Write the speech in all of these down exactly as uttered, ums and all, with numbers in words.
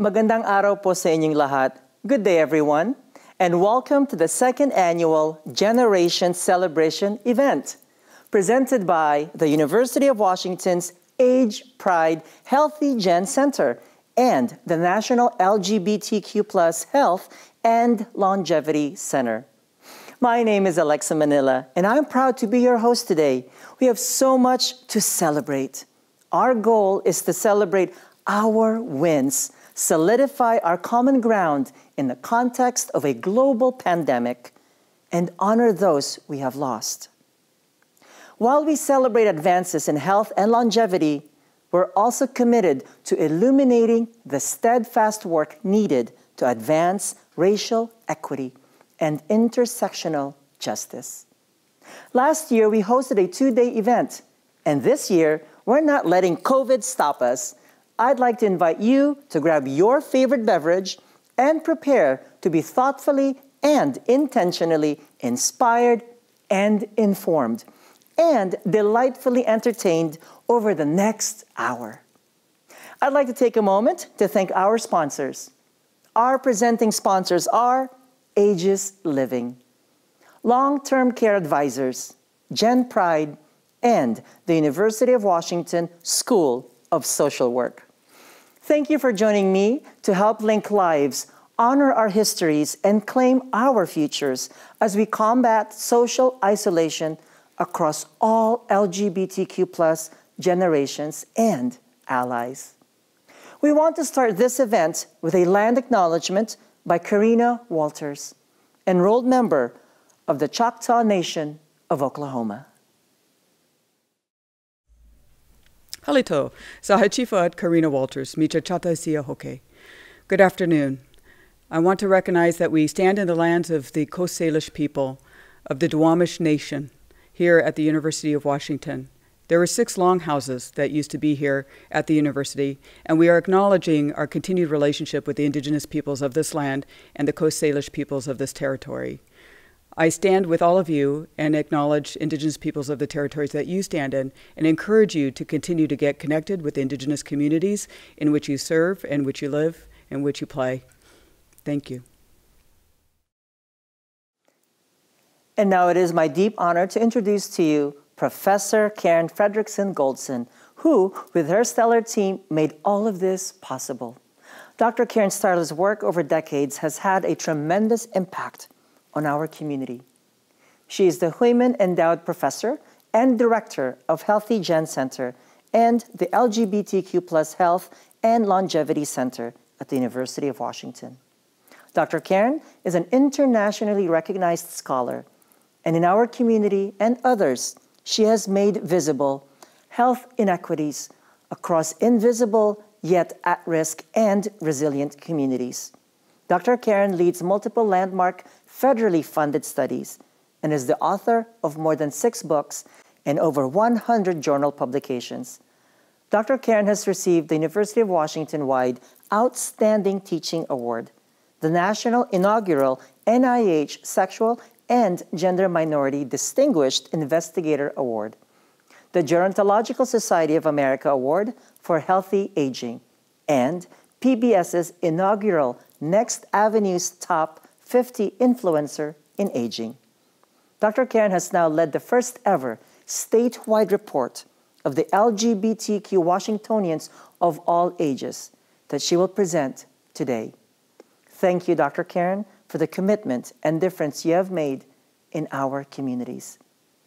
Magandang araw po sa inyong lahat. Good day, everyone, and welcome to the second annual Generation Celebration event, presented by the University of Washington's Age Pride Healthy Gen Center and the National L G B T Q plus Health and Longevity Center. My name is Aleksa Manila, and I'm proud to be your host today. We have so much to celebrate. Our goal is to celebrate our wins, solidify our common ground in the context of a global pandemic, and honor those we have lost. While we celebrate advances in health and longevity, we're also committed to illuminating the steadfast work needed to advance racial equity and intersectional justice. Last year, we hosted a two-day event, and this year, we're not letting COVID stop us. I'd like to invite you to grab your favorite beverage and prepare to be thoughtfully and intentionally inspired and informed and delightfully entertained over the next hour. I'd like to take a moment to thank our sponsors. Our presenting sponsors are Aegis Living, Long-Term Care Advisors, GenPride, and the University of Washington School of Social Work. Thank you for joining me to help link lives, honor our histories, and claim our futures as we combat social isolation across all L G B T Q plus generations and allies. We want to start this event with a land acknowledgement by Karina Walters, enrolled member of the Choctaw Nation of Oklahoma. Halito, Sahachifad Karina Walters, Micha Chataisia Hoke. Good afternoon. I want to recognize that we stand in the lands of the Coast Salish people of the Duwamish Nation here at the University of Washington. There were six longhouses that used to be here at the university, and we are acknowledging our continued relationship with the indigenous peoples of this land and the Coast Salish peoples of this territory. I stand with all of you and acknowledge indigenous peoples of the territories that you stand in, and encourage you to continue to get connected with the indigenous communities in which you serve, in which you live, in which you play. Thank you. And now it is my deep honor to introduce to you Professor Karen Fredriksen-Goldsen, who, with her stellar team, made all of this possible. Doctor Karen Starler's work over decades has had a tremendous impact on our community. She is the Huyman Endowed Professor and Director of Healthy Gen Center and the L G B T Q plus Health and Longevity Center at the University of Washington. Doctor Karen is an internationally recognized scholar, and in our community and others, she has made visible health inequities across invisible yet at-risk and resilient communities. Doctor Karen leads multiple landmark federally funded studies and is the author of more than six books and over one hundred journal publications. Doctor Karen has received the University of Washington-wide Outstanding Teaching Award, the National Inaugural N I H Sexual and Gender Minority Distinguished Investigator Award, the Gerontological Society of America Award for Healthy Aging, and P B S's inaugural Next Avenue's Top fifty Influencer in Aging. Doctor Karen has now led the first ever statewide report of the L G B T Q Washingtonians of all ages that she will present today. Thank you, Doctor Karen, for the commitment and difference you have made in our communities.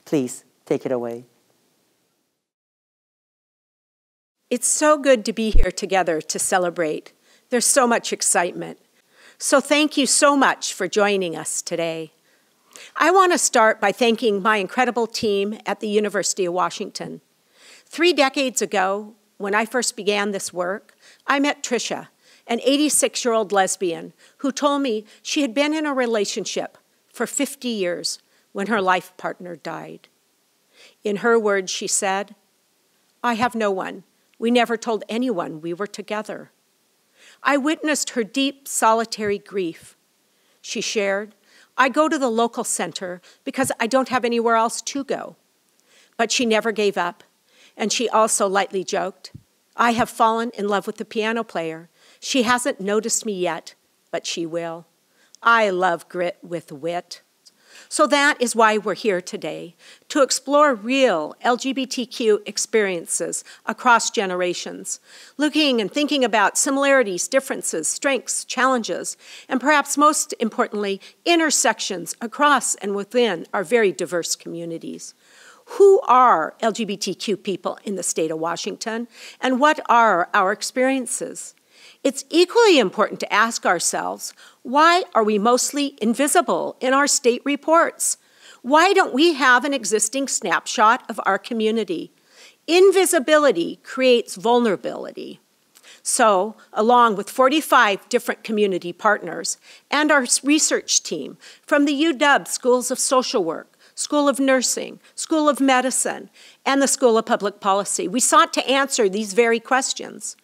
Please take it away. It's so good to be here together to celebrate. There's so much excitement. So thank you so much for joining us today. I want to start by thanking my incredible team at the University of Washington. Three decades ago, when I first began this work, I met Tricia, an eighty-six-year-old lesbian who told me she had been in a relationship for fifty years when her life partner died. In her words, she said, "I have no one. We never told anyone we were together." I witnessed her deep, solitary grief. She shared, "I go to the local center because I don't have anywhere else to go." But she never gave up, and she also lightly joked, "I have fallen in love with the piano player She hasn't noticed me yet, but she will. I love grit with wit. So that is why we're here today, to explore real L G B T Q experiences across generations, looking and thinking about similarities, differences, strengths, challenges, and perhaps most importantly, intersections across and within our very diverse communities. Who are L G B T Q people in the state of Washington, and what are our experiences? It's equally important to ask ourselves, why are we mostly invisible in our state reports? Why don't we have an existing snapshot of our community? Invisibility creates vulnerability. So, along with forty-five different community partners and our research team from the U W Schools of Social Work, School of Nursing, School of Medicine, and the School of Public Policy, we sought to answer these very questions.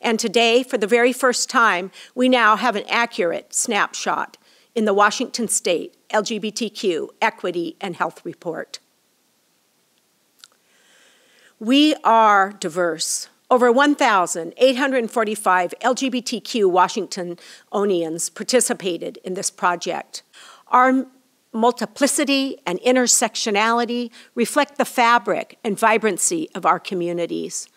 And today, for the very first time, we now have an accurate snapshot in the Washington State L G B T Q Equity and Health Report. We are diverse. Over one thousand eight hundred forty-five L G B T Q Washingtonians participated in this project. Our multiplicity and intersectionality reflect the fabric and vibrancy of our communities.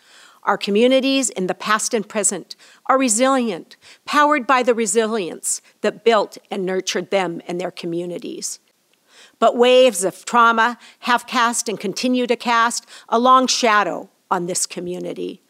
Our communities in the past and present are resilient, powered by the resilience that built and nurtured them and their communities. But waves of trauma have cast and continue to cast a long shadow on this community.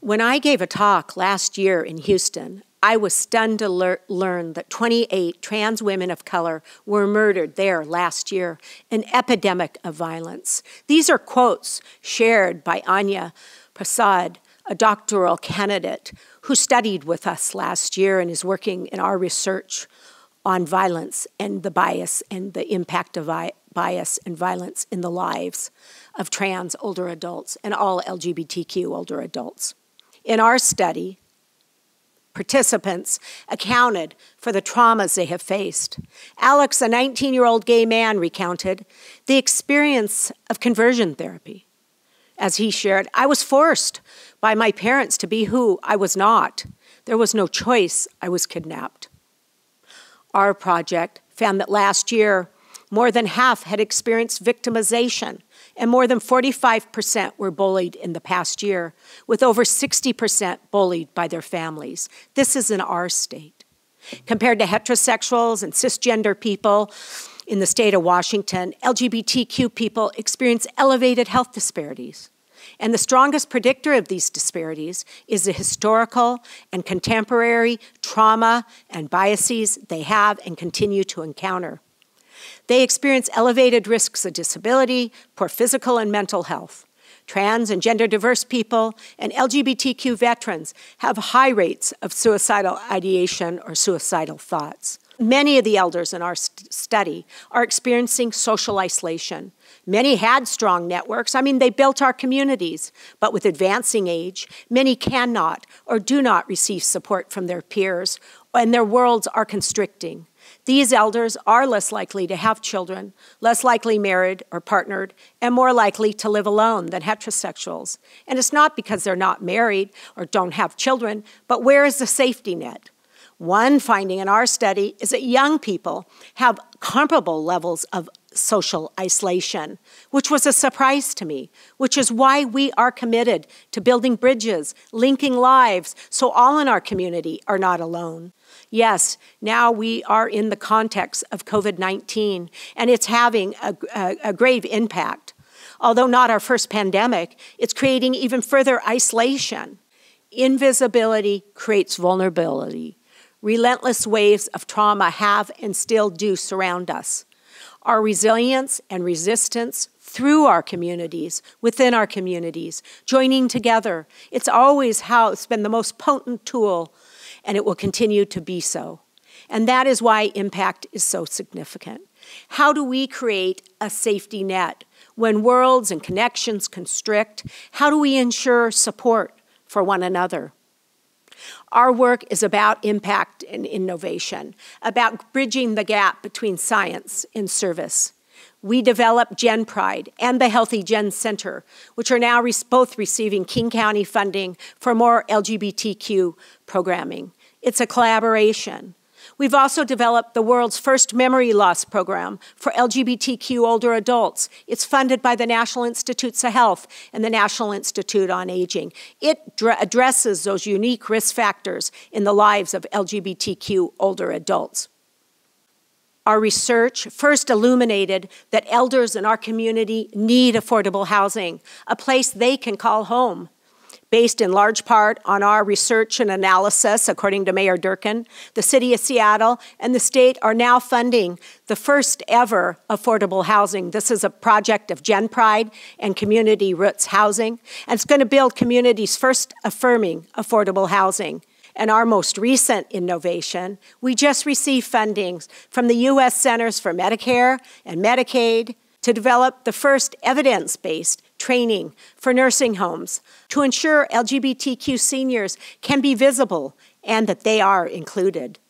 When I gave a talk last year in Houston, I was stunned to lear- learn that twenty-eight trans women of color were murdered there last year, an epidemic of violence. These are quotes shared by Anya Prasad, a doctoral candidate who studied with us last year and is working in our research on violence and the bias and the impact of bias and violence in the lives of trans older adults and all L G B T Q older adults. In our study, participants accounted for the traumas they have faced. Alex, a nineteen-year-old gay man, recounted the experience of conversion therapy. As he shared, I was forced by my parents to be who I was not. There was no choice. I was kidnapped. Our project found that last year, more than half had experienced victimization, and more than forty-five percent were bullied in the past year, with over sixty percent bullied by their families. This is in our state. Compared to heterosexuals and cisgender people, in the state of Washington, L G B T Q people experience elevated health disparities. And the strongest predictor of these disparities is the historical and contemporary trauma and biases they have and continue to encounter. They experience elevated risks of disability, poor physical and mental health. Trans and gender diverse people and L G B T Q veterans have high rates of suicidal ideation or suicidal thoughts. Many of the elders in our st- study are experiencing social isolation. Many had strong networks. I mean, they built our communities. But with advancing age, many cannot or do not receive support from their peers, and their worlds are constricting. These elders are less likely to have children, less likely married or partnered, and more likely to live alone than heterosexuals. And it's not because they're not married or don't have children, but where is the safety net? One finding in our study is that young people have comparable levels of social isolation, which was a surprise to me, which is why we are committed to building bridges, linking lives, so all in our community are not alone. Yes, now we are in the context of COVID nineteen, and it's having a, a, a grave impact. Although not our first pandemic, it's creating even further isolation. Invisibility creates vulnerability. Relentless waves of trauma have and still do surround us. Our resilience and resistance through our communities, within our communities, joining together, it's always how it's been the most potent tool, and it will continue to be so. And that is why impact is so significant. How do we create a safety net? When worlds and connections constrict, how do we ensure support for one another? Our work is about impact and innovation, about bridging the gap between science and service. We developed GenPride and the Healthy Gen Center, which are now both receiving King County funding for more L G B T Q programming. It's a collaboration. We've also developed the world's first memory loss program for L G B T Q older adults. It's funded by the National Institutes of Health and the National Institute on Aging. It addresses those unique risk factors in the lives of L G B T Q older adults. Our research first illuminated that elders in our community need affordable housing, a place they can call home. Based in large part on our research and analysis, according to Mayor Durkin, the City of Seattle and the state are now funding the first ever affordable housing. This is a project of GenPride and Community Roots Housing, and it's going to build communities first affirming affordable housing. And our most recent innovation, we just received funding from the U S Centers for Medicare and Medicaid to develop the first evidence-based training for nursing homes to ensure L G B T Q seniors can be visible and that they are included.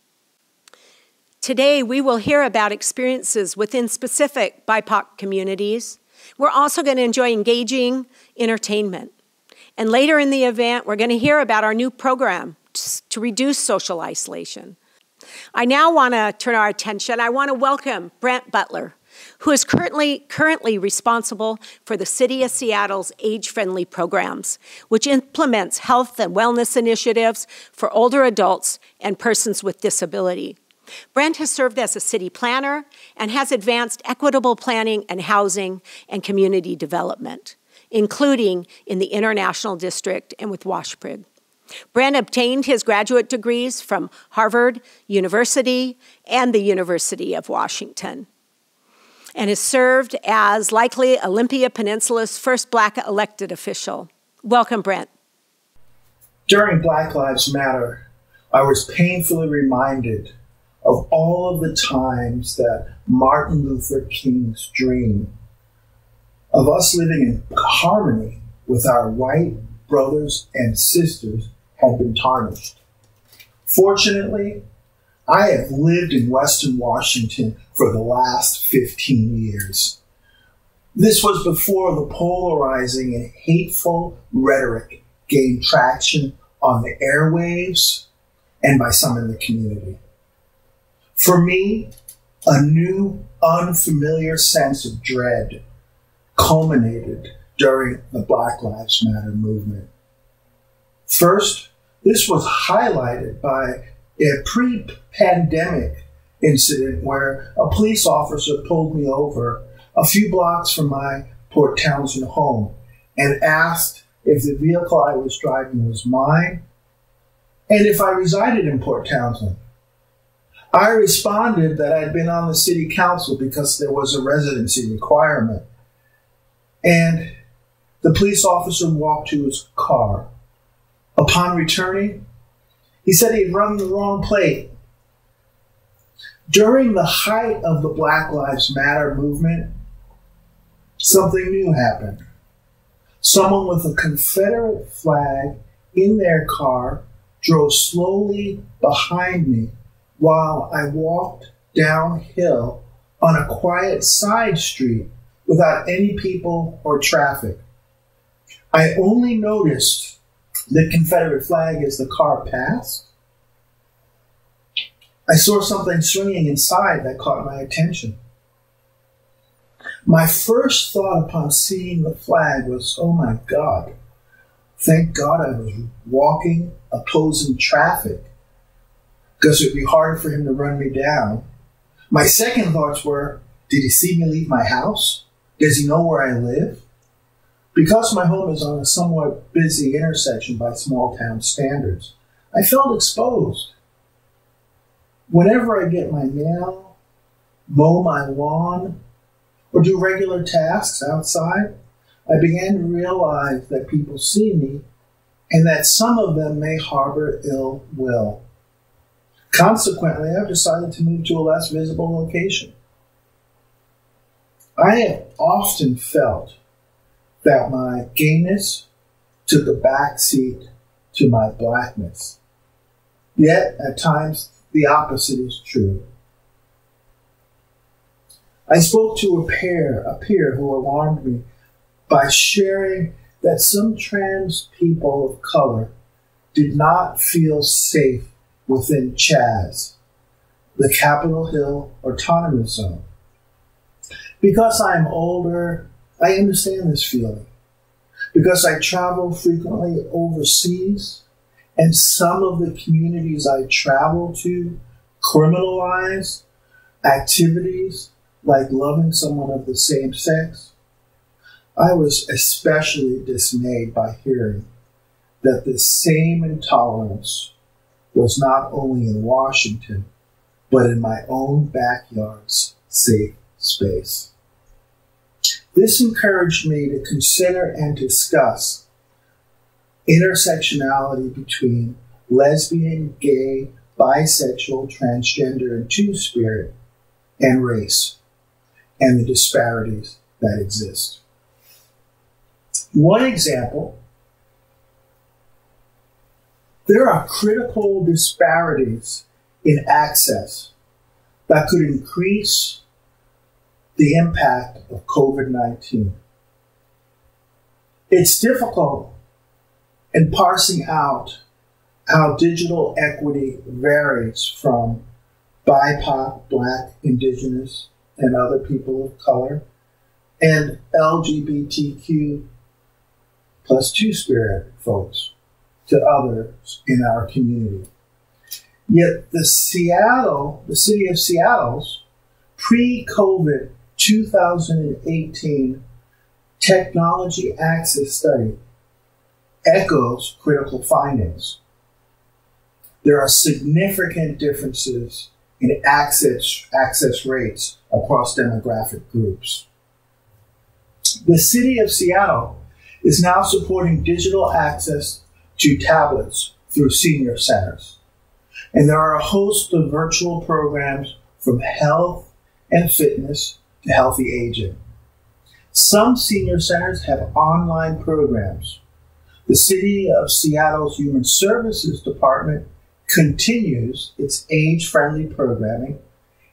Today, we will hear about experiences within specific B I P O C communities. We're also going to enjoy engaging entertainment. And later in the event, we're going to hear about our new program to reduce social isolation. I now want to turn our attention. I want to welcome Brent Butler, who is currently, currently responsible for the City of Seattle's age-friendly programs, which implements health and wellness initiatives for older adults and persons with disability. Brent has served as a city planner and has advanced equitable planning and housing and community development, including in the International District and with Washprig. Brent obtained his graduate degrees from Harvard University and the University of Washington, and has served as likely Olympia Peninsula's first Black elected official. Welcome, Brent. During Black Lives Matter, I was painfully reminded of all of the times that Martin Luther King's dream of us living in harmony with our white brothers and sisters had been tarnished. Fortunately, I have lived in Western Washington for the last fifteen years. This was before the polarizing and hateful rhetoric gained traction on the airwaves and by some in the community. For me, a new, unfamiliar sense of dread culminated during the Black Lives Matter movement. First, this was highlighted by a pre-pandemic incident where a police officer pulled me over a few blocks from my Port Townsend home and asked if the vehicle I was driving was mine and if I resided in Port Townsend. I responded that I'd been on the city council because there was a residency requirement, and the police officer walked to his car. Upon returning, he said he'd run the wrong plate. During the height of the Black Lives Matter movement, something new happened. Someone with a Confederate flag in their car drove slowly behind me while I walked downhill on a quiet side street without any people or traffic. I only noticed the Confederate flag as the car passed. I saw something swinging inside that caught my attention. My first thought upon seeing the flag was, oh my God, thank God I was walking, opposing traffic, because it would be harder for him to run me down. My second thoughts were, did he see me leave my house? Does he know where I live? Because my home is on a somewhat busy intersection by small town standards, I felt exposed. Whenever I get my mail, mow my lawn, or do regular tasks outside, I began to realize that people see me and that some of them may harbor ill will. Consequently, I've decided to move to a less visible location. I have often felt that my gayness took a backseat to my blackness. Yet, at times, the opposite is true. I spoke to a peer, a peer who alarmed me by sharing that some trans people of color did not feel safe within CHAZ, the Capitol Hill Autonomous Zone. Because I am older, I understand this feeling. Because I travel frequently overseas, and some of the communities I travel to criminalize activities like loving someone of the same sex, I was especially dismayed by hearing that this same intolerance was not only in Washington, but in my own backyard's safe space. This encouraged me to consider and discuss intersectionality between lesbian, gay, bisexual, transgender, and two-spirit, and race, and the disparities that exist. One example, there are critical disparities in access that could increase the impact of COVID nineteen. It's difficult in parsing out how digital equity varies from B I P O C, Black, Indigenous, and other people of color, and L G B T Q plus two-spirit folks to others in our community. Yet the Seattle, the city of Seattle's pre-COVID two thousand eighteen technology access study echoes critical findings. There are significant differences in access, access rates across demographic groups. The city of Seattle is now supporting digital access to tablets through senior centers. And there are a host of virtual programs from health and fitness to healthy aging. Some senior centers have online programs. The City of Seattle's Human Services Department continues its age-friendly programming,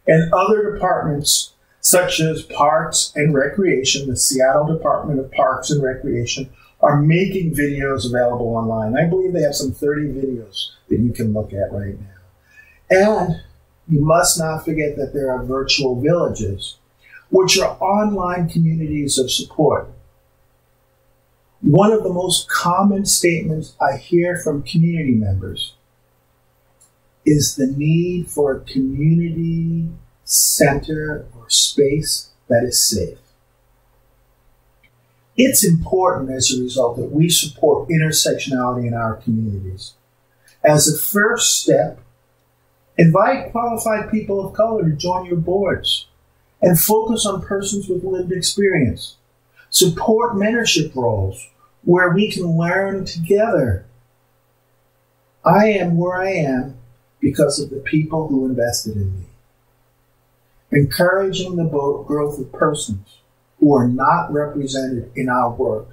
and other departments such as Parks and Recreation, the Seattle Department of Parks and Recreation, are making videos available online. I believe they have some thirty videos that you can look at right now. And you must not forget that there are virtual villages, which are online communities of support. One of the most common statements I hear from community members is the need for a community center or space that is safe. It's important as a result that we support intersectionality in our communities. As a first step, invite qualified people of color to join your boards and focus on persons with lived experience. Support mentorship roles where we can learn together. I am where I am because of the people who invested in me. Encouraging the growth of persons who are not represented in our work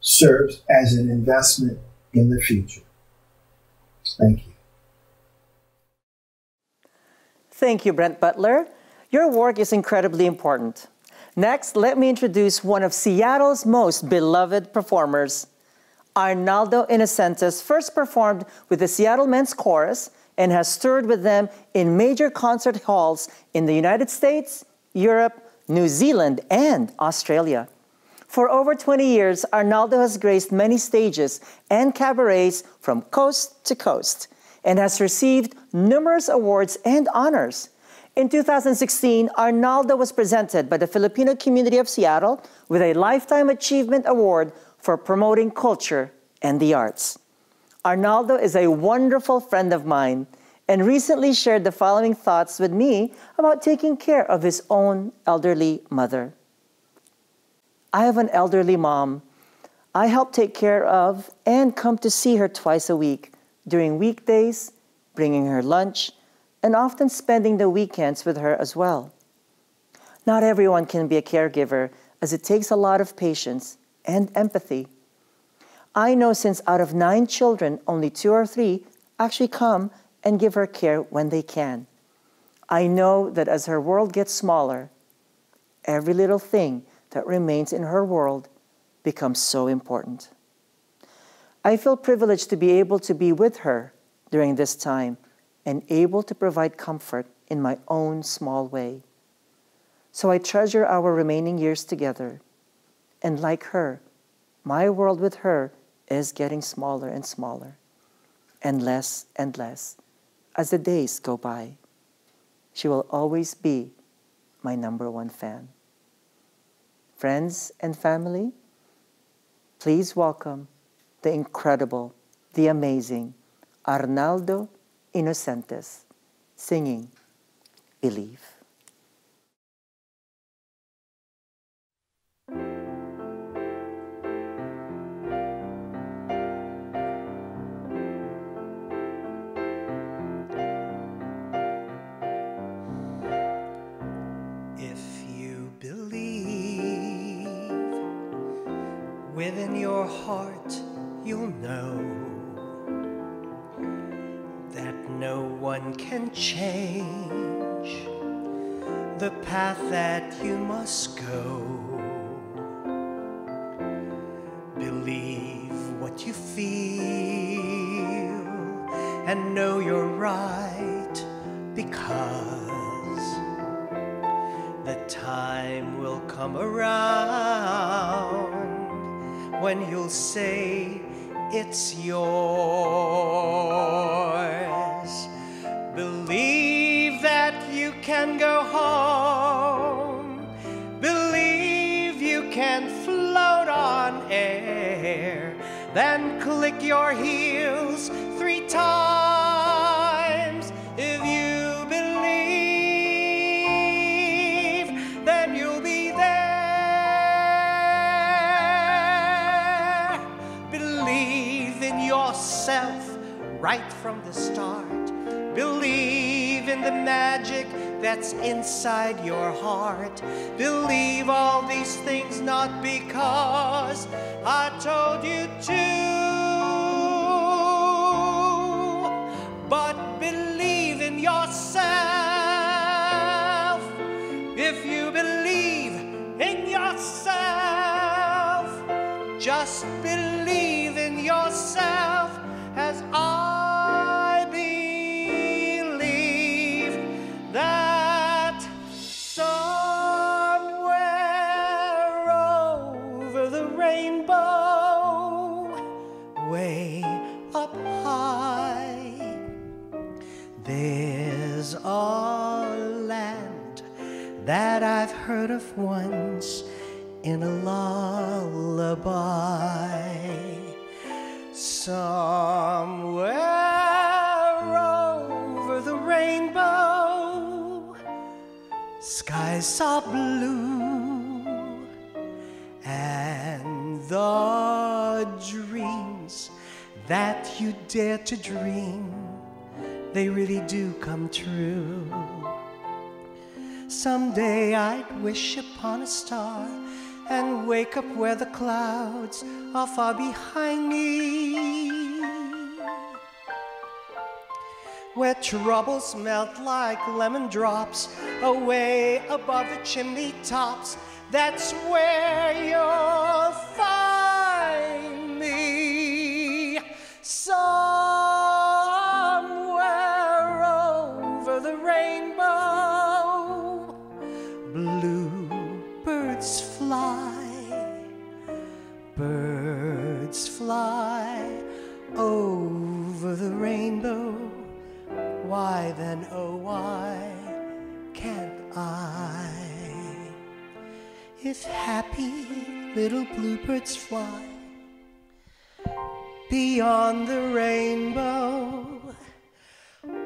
serves as an investment in the future. Thank you. Thank you, Brent Butler. Your work is incredibly important. Next, let me introduce one of Seattle's most beloved performers. Arnaldo Inocentes first performed with the Seattle Men's Chorus and has toured with them in major concert halls in the United States, Europe, New Zealand, and Australia. For over twenty years, Arnaldo has graced many stages and cabarets from coast to coast and has received numerous awards and honors. In two thousand sixteen, Arnaldo was presented by the Filipino Community of Seattle with a Lifetime Achievement Award for promoting culture and the arts. Arnaldo is a wonderful friend of mine and recently shared the following thoughts with me about taking care of his own elderly mother. I have an elderly mom. I help take care of and come to see her twice a week during weekdays, bringing her lunch, and often spending the weekends with her as well. Not everyone can be a caregiver, as it takes a lot of patience and empathy. I know since out of nine children, only two or three actually come and give her care when they can. I know that as her world gets smaller, every little thing that remains in her world becomes so important. I feel privileged to be able to be with her during this time and able to provide comfort in my own small way. So I treasure our remaining years together. And like her, my world with her is getting smaller and smaller, and less and less, as the days go by. She will always be my number one fan. Friends and family, please welcome the incredible, the amazing Arnaldo Inocentes, singing Believe. Within your heart, you'll know that no one can change the path that you must go. Believe what you feel and know you're right, because the time will come around when you'll say it's yours. Believe that you can go home. Believe you can float on air. Then click your heels three times. If you believe, then you'll be there. Right from the start, believe in the magic that's inside your heart. Believe all these things, not because I told you to, but believe in yourself. If you believe in yourself, just believe in yourself. As I believe that somewhere over the rainbow, way up high, there's a land that I've heard of once in a lullaby. Somewhere over the rainbow, skies are blue, and the dreams that you dare to dream, they really do come true. Someday I'd wish upon a star and wake up where the clouds are far behind me, where troubles melt like lemon drops away above the chimney tops. That's where you'll find me. Somewhere over the rainbow, bluebirds fly, birds fly over the rainbow. Why then, oh why can't I? If happy little bluebirds fly beyond the rainbow,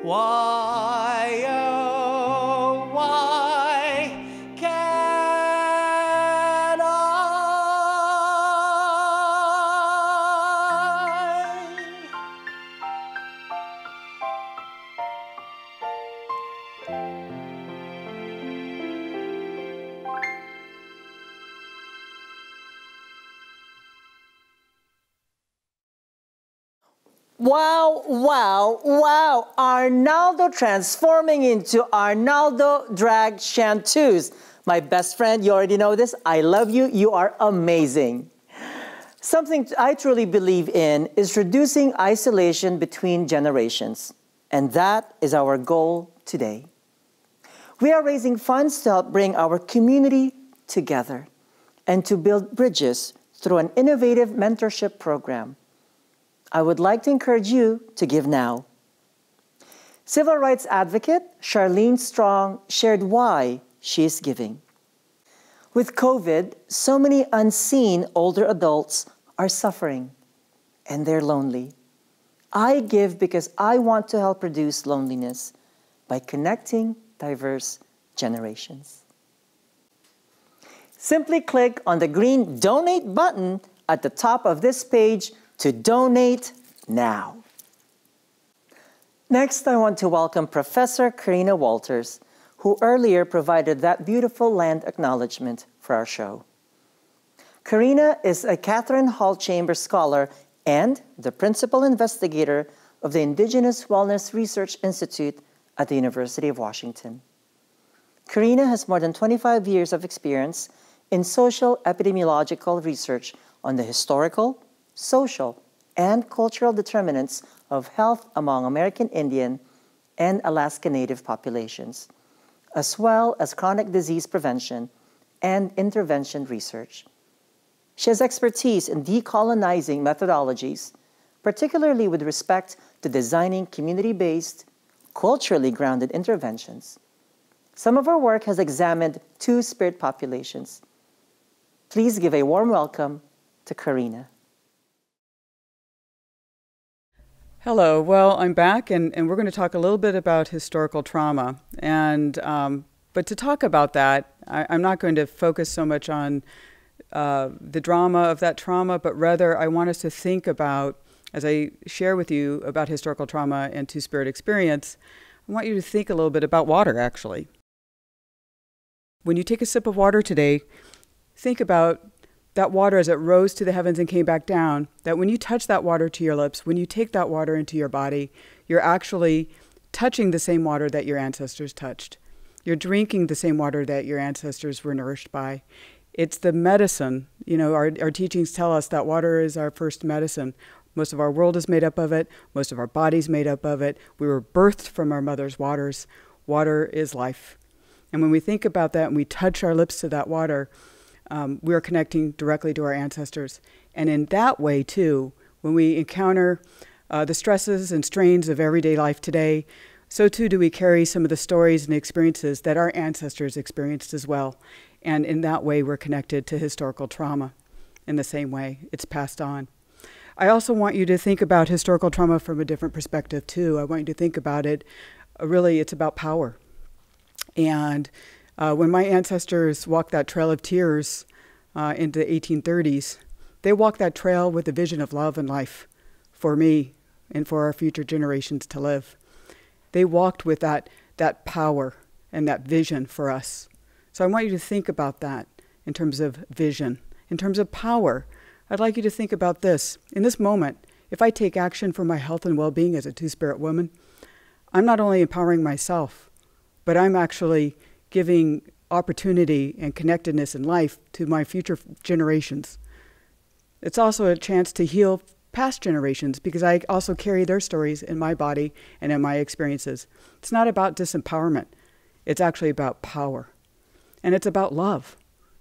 why oh why? Wow, wow, wow, Arnaldo transforming into Arnaldo Drag Chanteuse. My best friend, you already know this. I love you. You are amazing. Something I truly believe in is reducing isolation between generations. And that is our goal today. We are raising funds to help bring our community together and to build bridges through an innovative mentorship program. I would like to encourage you to give now. Civil rights advocate Charlene Strong shared why she is giving. With COVID, so many unseen older adults are suffering, and they're lonely. I give because I want to help reduce loneliness by connecting diverse generations. Simply click on the green Donate button at the top of this page to donate now. Next, I want to welcome Professor Karina Walters, who earlier provided that beautiful land acknowledgement for our show. Karina is a Catherine Hall Chamber Scholar and the Principal Investigator of the Indigenous Wellness Research Institute at the University of Washington. Karina has more than twenty-five years of experience in social epidemiological research on the historical, social, and cultural determinants of health among American Indian and Alaska Native populations, as well as chronic disease prevention and intervention research. She has expertise in decolonizing methodologies, particularly with respect to designing community-based, culturally grounded interventions. Some of her work has examined two-spirit populations. Please give a warm welcome to Karina. Hello. Well, I'm back, and, and we're going to talk a little bit about historical trauma. And um, but to talk about that, I, I'm not going to focus so much on Uh, the drama of that trauma, but rather I want us to think about, as I share with you about historical trauma and two-spirit experience, I want you to think a little bit about water, actually. When you take a sip of water today, think about that water as it rose to the heavens and came back down, that when you touch that water to your lips, when you take that water into your body, you're actually touching the same water that your ancestors touched. You're drinking the same water that your ancestors were nourished by. It's the medicine. You know, our, our teachings tell us that water is our first medicine. Most of our world is made up of it. Most of our body's made up of it. We were birthed from our mother's waters. Water is life. And when we think about that and we touch our lips to that water, um, we are connecting directly to our ancestors. And in that way, too, when we encounter uh, the stresses and strains of everyday life today, so too do we carry some of the stories and experiences that our ancestors experienced as well. And in that way, we're connected to historical trauma in the same way. It's passed on. I also want you to think about historical trauma from a different perspective, too. I want you to think about it. Uh, really, it's about power. And uh, when my ancestors walked that trail of tears uh, into the eighteen thirties, they walked that trail with a vision of love and life for me and for our future generations to live. They walked with that, that power and that vision for us. So I want you to think about that in terms of vision. In terms of power, I'd like you to think about this. In this moment, if I take action for my health and well-being as a two-spirit woman, I'm not only empowering myself, but I'm actually giving opportunity and connectedness in life to my future generations. It's also a chance to heal past generations because I also carry their stories in my body and in my experiences. It's not about disempowerment. It's actually about power. And it's about love,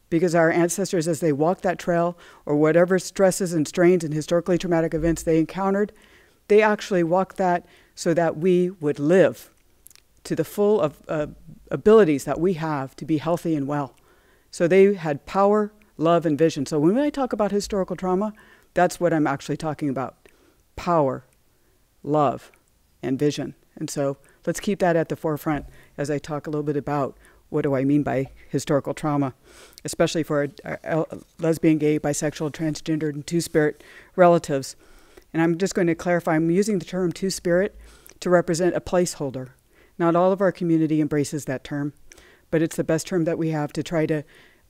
because our ancestors, as they walked that trail, or whatever stresses and strains and historically traumatic events they encountered, they actually walked that so that we would live to the full of uh, abilities that we have to be healthy and well. So they had power, love, and vision. So when I talk about historical trauma, that's what I'm actually talking about: power, love, and vision. And so let's keep that at the forefront as I talk a little bit about what do I mean by historical trauma, especially for our, our lesbian, gay, bisexual, transgendered, and two-spirit relatives. And I'm just going to clarify, I'm using the term two-spirit to represent a placeholder. Not all of our community embraces that term, but it's the best term that we have to try to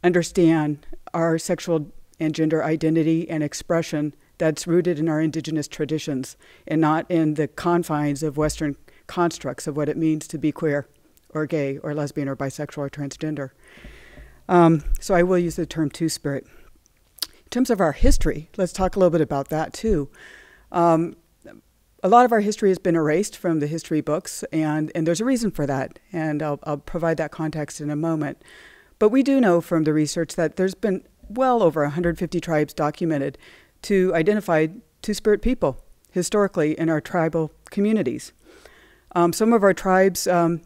understand our sexual and gender identity and expression that's rooted in our indigenous traditions and not in the confines of Western constructs of what it means to be queer, or gay, or lesbian, or bisexual, or transgender. Um, so I will use the term two-spirit. In terms of our history, let's talk a little bit about that, too. Um, a lot of our history has been erased from the history books, and, and there's a reason for that, and I'll, I'll provide that context in a moment. But we do know from the research that there's been well over one hundred fifty tribes documented to identify Two-Spirit people historically in our tribal communities. Um, some of our tribes um,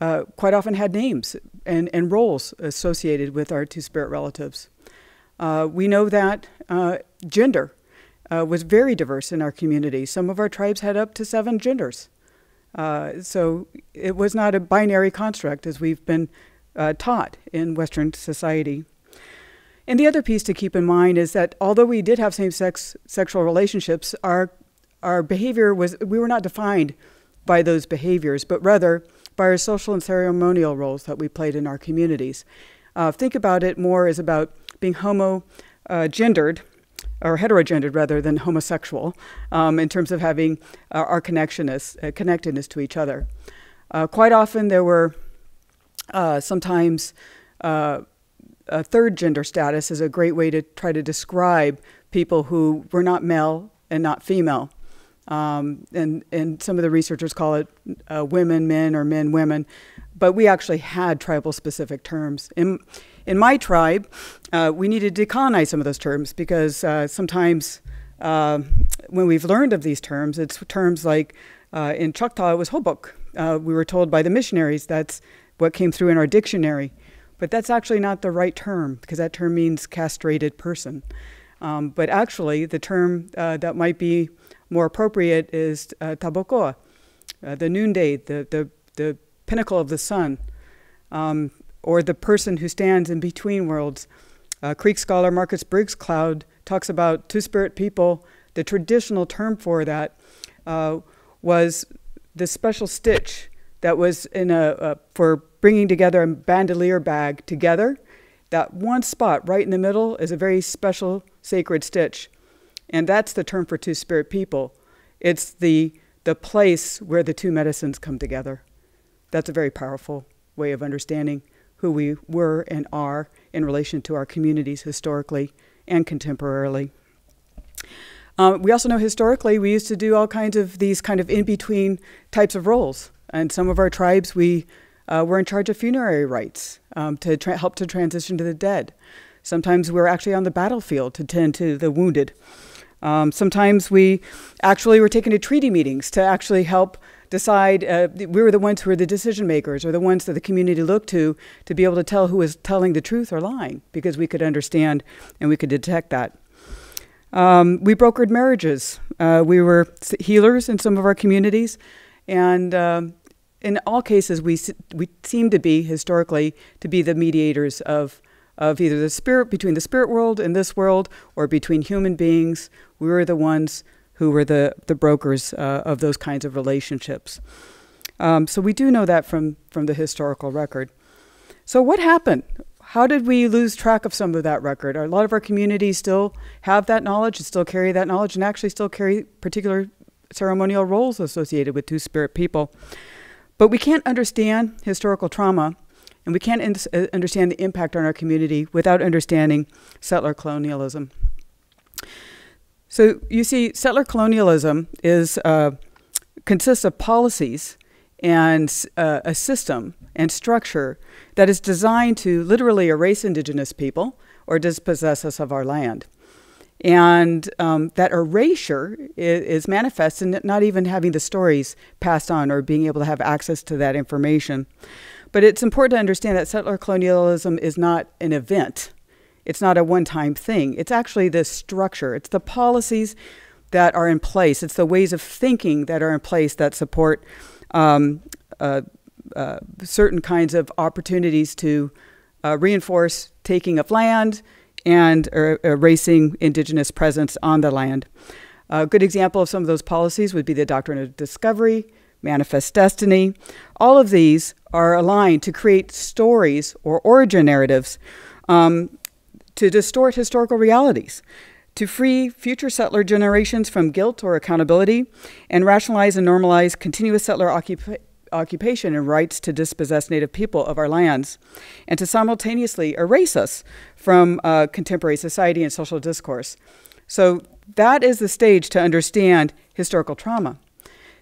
uh, quite often had names and, and roles associated with our Two-Spirit relatives. Uh, we know that uh, gender uh, was very diverse in our community. Some of our tribes had up to seven genders. Uh, so it was not a binary construct as we've been uh, taught in Western society. And the other piece to keep in mind is that although we did have same-sex sexual relationships, our, our behavior was, we were not defined by those behaviors, but rather by our social and ceremonial roles that we played in our communities. Uh, think about it more as about being homo-gendered, or heterogendered rather than homosexual, um, in terms of having uh, our connectedness, uh, connectedness to each other. Uh, quite often there were uh, sometimes uh, a third gender status is a great way to try to describe people who were not male and not female. Um, and, and some of the researchers call it uh, women, men, or men, women. But we actually had tribal specific terms. In, in my tribe, uh, we needed to decolonize some of those terms because uh, sometimes uh, when we've learned of these terms, it's terms like uh, in Choctaw, it was hobok. Uh, we were told by the missionaries that's what came through in our dictionary. But that's actually not the right term because that term means castrated person. Um, but actually, the term uh, that might be more appropriate is uh, tabokoa, uh, the noonday, the, the, the pinnacle of the sun, um, or the person who stands in between worlds. Uh, Creek scholar Marcus Briggs Cloud talks about Two-Spirit people. The traditional term for that uh, was the special stitch that was in a, a for bringing together a bandolier bag together. That one spot right in the middle is a very special sacred stitch. And that's the term for Two-Spirit people. It's the, the place where the two medicines come together. That's a very powerful way of understanding who we were and are in relation to our communities historically and contemporarily. Um, we also know historically we used to do all kinds of these kind of in-between types of roles. And some of our tribes, we uh, were in charge of funerary rites um, to tra help to transition to the dead. Sometimes we were actually on the battlefield to tend to the wounded. Um, sometimes we actually were taken to treaty meetings to actually help decide. Uh, we were the ones who were the decision makers or the ones that the community looked to to be able to tell who was telling the truth or lying because we could understand and we could detect that. Um, we brokered marriages. Uh, we were healers in some of our communities. And um, in all cases, we, we seem to be historically to be the mediators of of either the spirit, between the spirit world and this world, or between human beings. We were the ones who were the, the brokers uh, of those kinds of relationships. Um, so we do know that from, from the historical record. So what happened? How did we lose track of some of that record? A lot of our communities still have that knowledge, and still carry that knowledge, and actually still carry particular ceremonial roles associated with Two-Spirit people. But we can't understand historical trauma and we can't in understand the impact on our community without understanding settler colonialism. So you see, settler colonialism is, uh, consists of policies and uh, a system and structure that is designed to literally erase indigenous people or dispossess us of our land. And um, that erasure is, is manifest in not even having the stories passed on or being able to have access to that information. But it's important to understand that settler colonialism is not an event. It's not a one-time thing. It's actually the structure. It's the policies that are in place. It's the ways of thinking that are in place that support um, uh, uh, certain kinds of opportunities to uh, reinforce taking of land, and er erasing indigenous presence on the land. A good example of some of those policies would be the doctrine of discovery, manifest destiny. All of these are aligned to create stories or origin narratives um, to distort historical realities, to free future settler generations from guilt or accountability, and rationalize and normalize continuous settler occupation occupation and rights to dispossess Native people of our lands, and to simultaneously erase us from uh, contemporary society and social discourse. So that is the stage to understand historical trauma.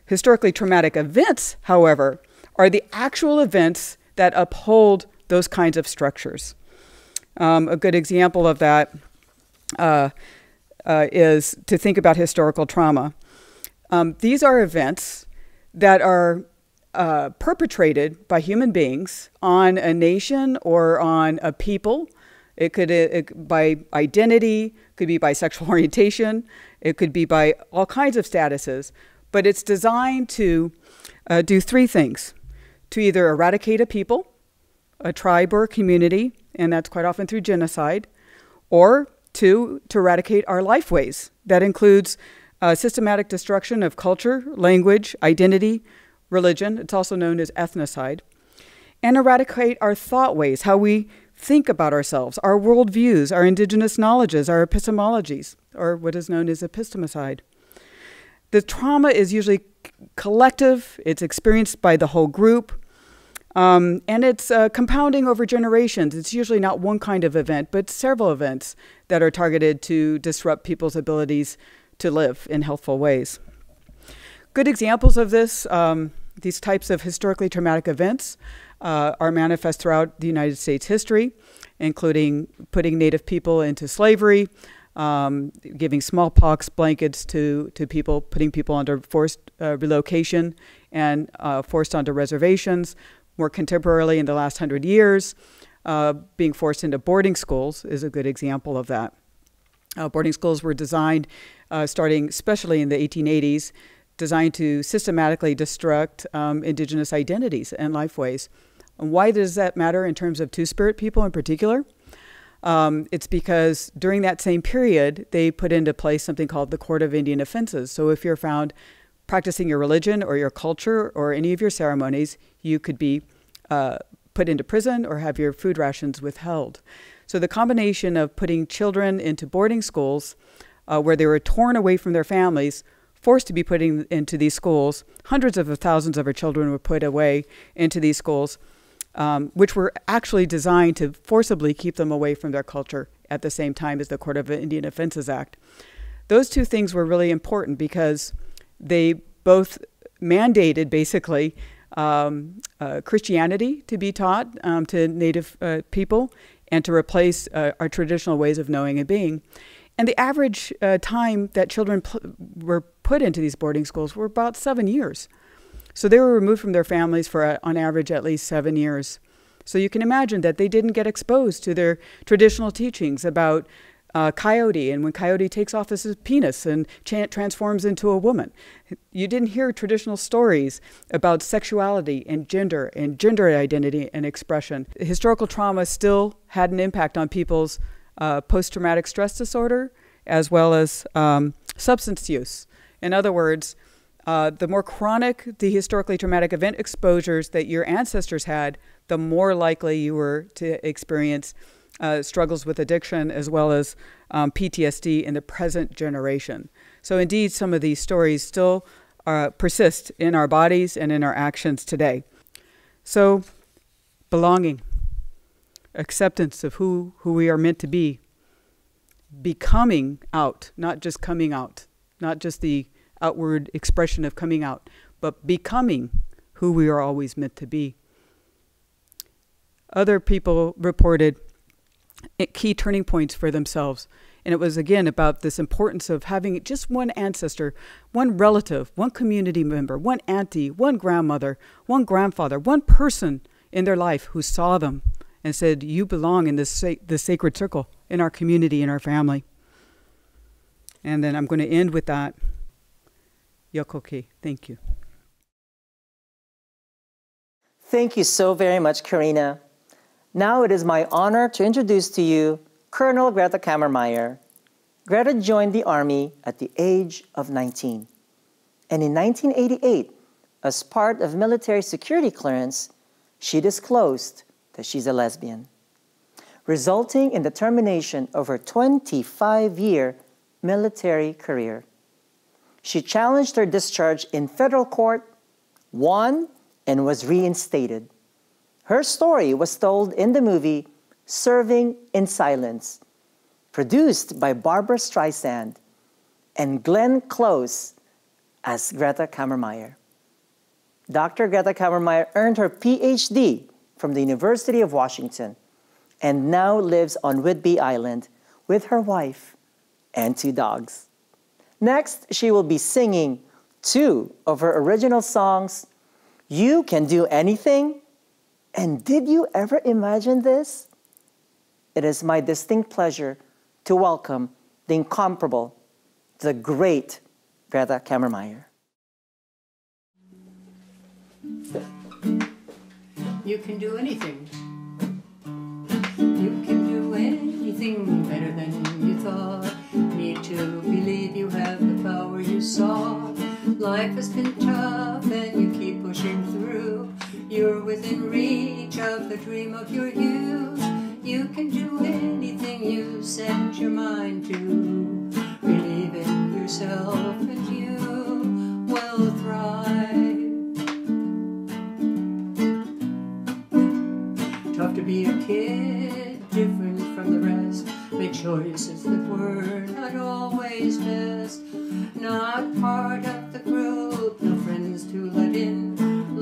Historically traumatic events, however, are the actual events that uphold those kinds of structures. Um, a good example of that uh, uh, is to think about historical trauma. Um, these are events that are uh, perpetrated by human beings on a nation or on a people. It could it, by identity, could be by sexual orientation, it could be by all kinds of statuses, but it's designed to uh, do three things: to either eradicate a people, a tribe or a community, and that's quite often through genocide, or two, to eradicate our lifeways. That includes uh, systematic destruction of culture, language, identity, religion. It's also known as ethnocide. And eradicate our thought ways, how we think about ourselves, our worldviews, our indigenous knowledges, our epistemologies, or what is known as epistemicide. The trauma is usually collective, it's experienced by the whole group, um, and it's uh, compounding over generations. It's usually not one kind of event, but several events that are targeted to disrupt people's abilities to live in healthful ways. Good examples of this, um, these types of historically traumatic events, Uh, are manifest throughout the United States history, including putting Native people into slavery, um, giving smallpox blankets to, to people, putting people under forced uh, relocation and uh, forced onto reservations. More contemporarily, in the last hundred years, uh, being forced into boarding schools is a good example of that. Uh, boarding schools were designed, uh, starting especially in the eighteen eighties, designed to systematically destruct um, indigenous identities and lifeways. And why does that matter in terms of Two-Spirit people in particular? Um, it's because during that same period, they put into place something called the Court of Indian Offenses. So if you're found practicing your religion or your culture or any of your ceremonies, you could be uh, put into prison or have your food rations withheld. So the combination of putting children into boarding schools uh, where they were torn away from their families, forced to be put in, into these schools, hundreds of thousands of our children were put away into these schools, Um, which were actually designed to forcibly keep them away from their culture at the same time as the Court of Indian Offenses Act. Those two things were really important because they both mandated, basically, um, uh, Christianity to be taught um, to Native uh, people and to replace uh, our traditional ways of knowing and being. And the average uh, time that children were put into these boarding schools were about seven years. So they were removed from their families for, uh, on average, at least seven years. So you can imagine that they didn't get exposed to their traditional teachings about uh, coyote and when coyote takes off his penis and cha transforms into a woman. You didn't hear traditional stories about sexuality and gender and gender identity and expression. Historical trauma still had an impact on people's uh, post-traumatic stress disorder as well as um, substance use. In other words, Uh, the more chronic the historically traumatic event exposures that your ancestors had, the more likely you were to experience uh, struggles with addiction as well as um, P T S D in the present generation. So indeed, some of these stories still uh, persist in our bodies and in our actions today. So belonging, acceptance of who, who we are meant to be, becoming out, not just coming out, not just the outward expression of coming out, but becoming who we are always meant to be. Other people reported key turning points for themselves. And it was, again, about this importance of having just one ancestor, one relative, one community member, one auntie, one grandmother, one grandfather, one person in their life who saw them and said, you belong in this, sa this sacred circle, in our community, in our family. And then I'm going to end with that. Yokoki, thank you. Thank you so very much, Karina. Now it is my honor to introduce to you Colonel Grethe Cammermeyer. Grethe joined the Army at the age of nineteen. And in nineteen eighty-eight, as part of military security clearance, she disclosed that she's a lesbian, resulting in the termination of her twenty-five year military career. She challenged her discharge in federal court, won, and was reinstated. Her story was told in the movie Serving in Silence, produced by Barbara Streisand and Glenn Close as Grethe Cammermeyer. Doctor Grethe Cammermeyer earned her P H D from the University of Washington and now lives on Whidbey Island with her wife and two dogs. Next, she will be singing two of her original songs, You Can Do Anything, and Did You Ever Imagine This? It is my distinct pleasure to welcome the incomparable, the great Grethe Cammermeyer. You can do anything. You can do anything better than you thought. Need to believe you have the power you saw. Life has been tough and you keep pushing through. You're within reach of the dream of your youth. You can do anything you set your mind to. Believe in yourself and you will thrive. Tough to be a kid, different from the rest. Make choices that were not always best. Not part of the group, no friends to let in.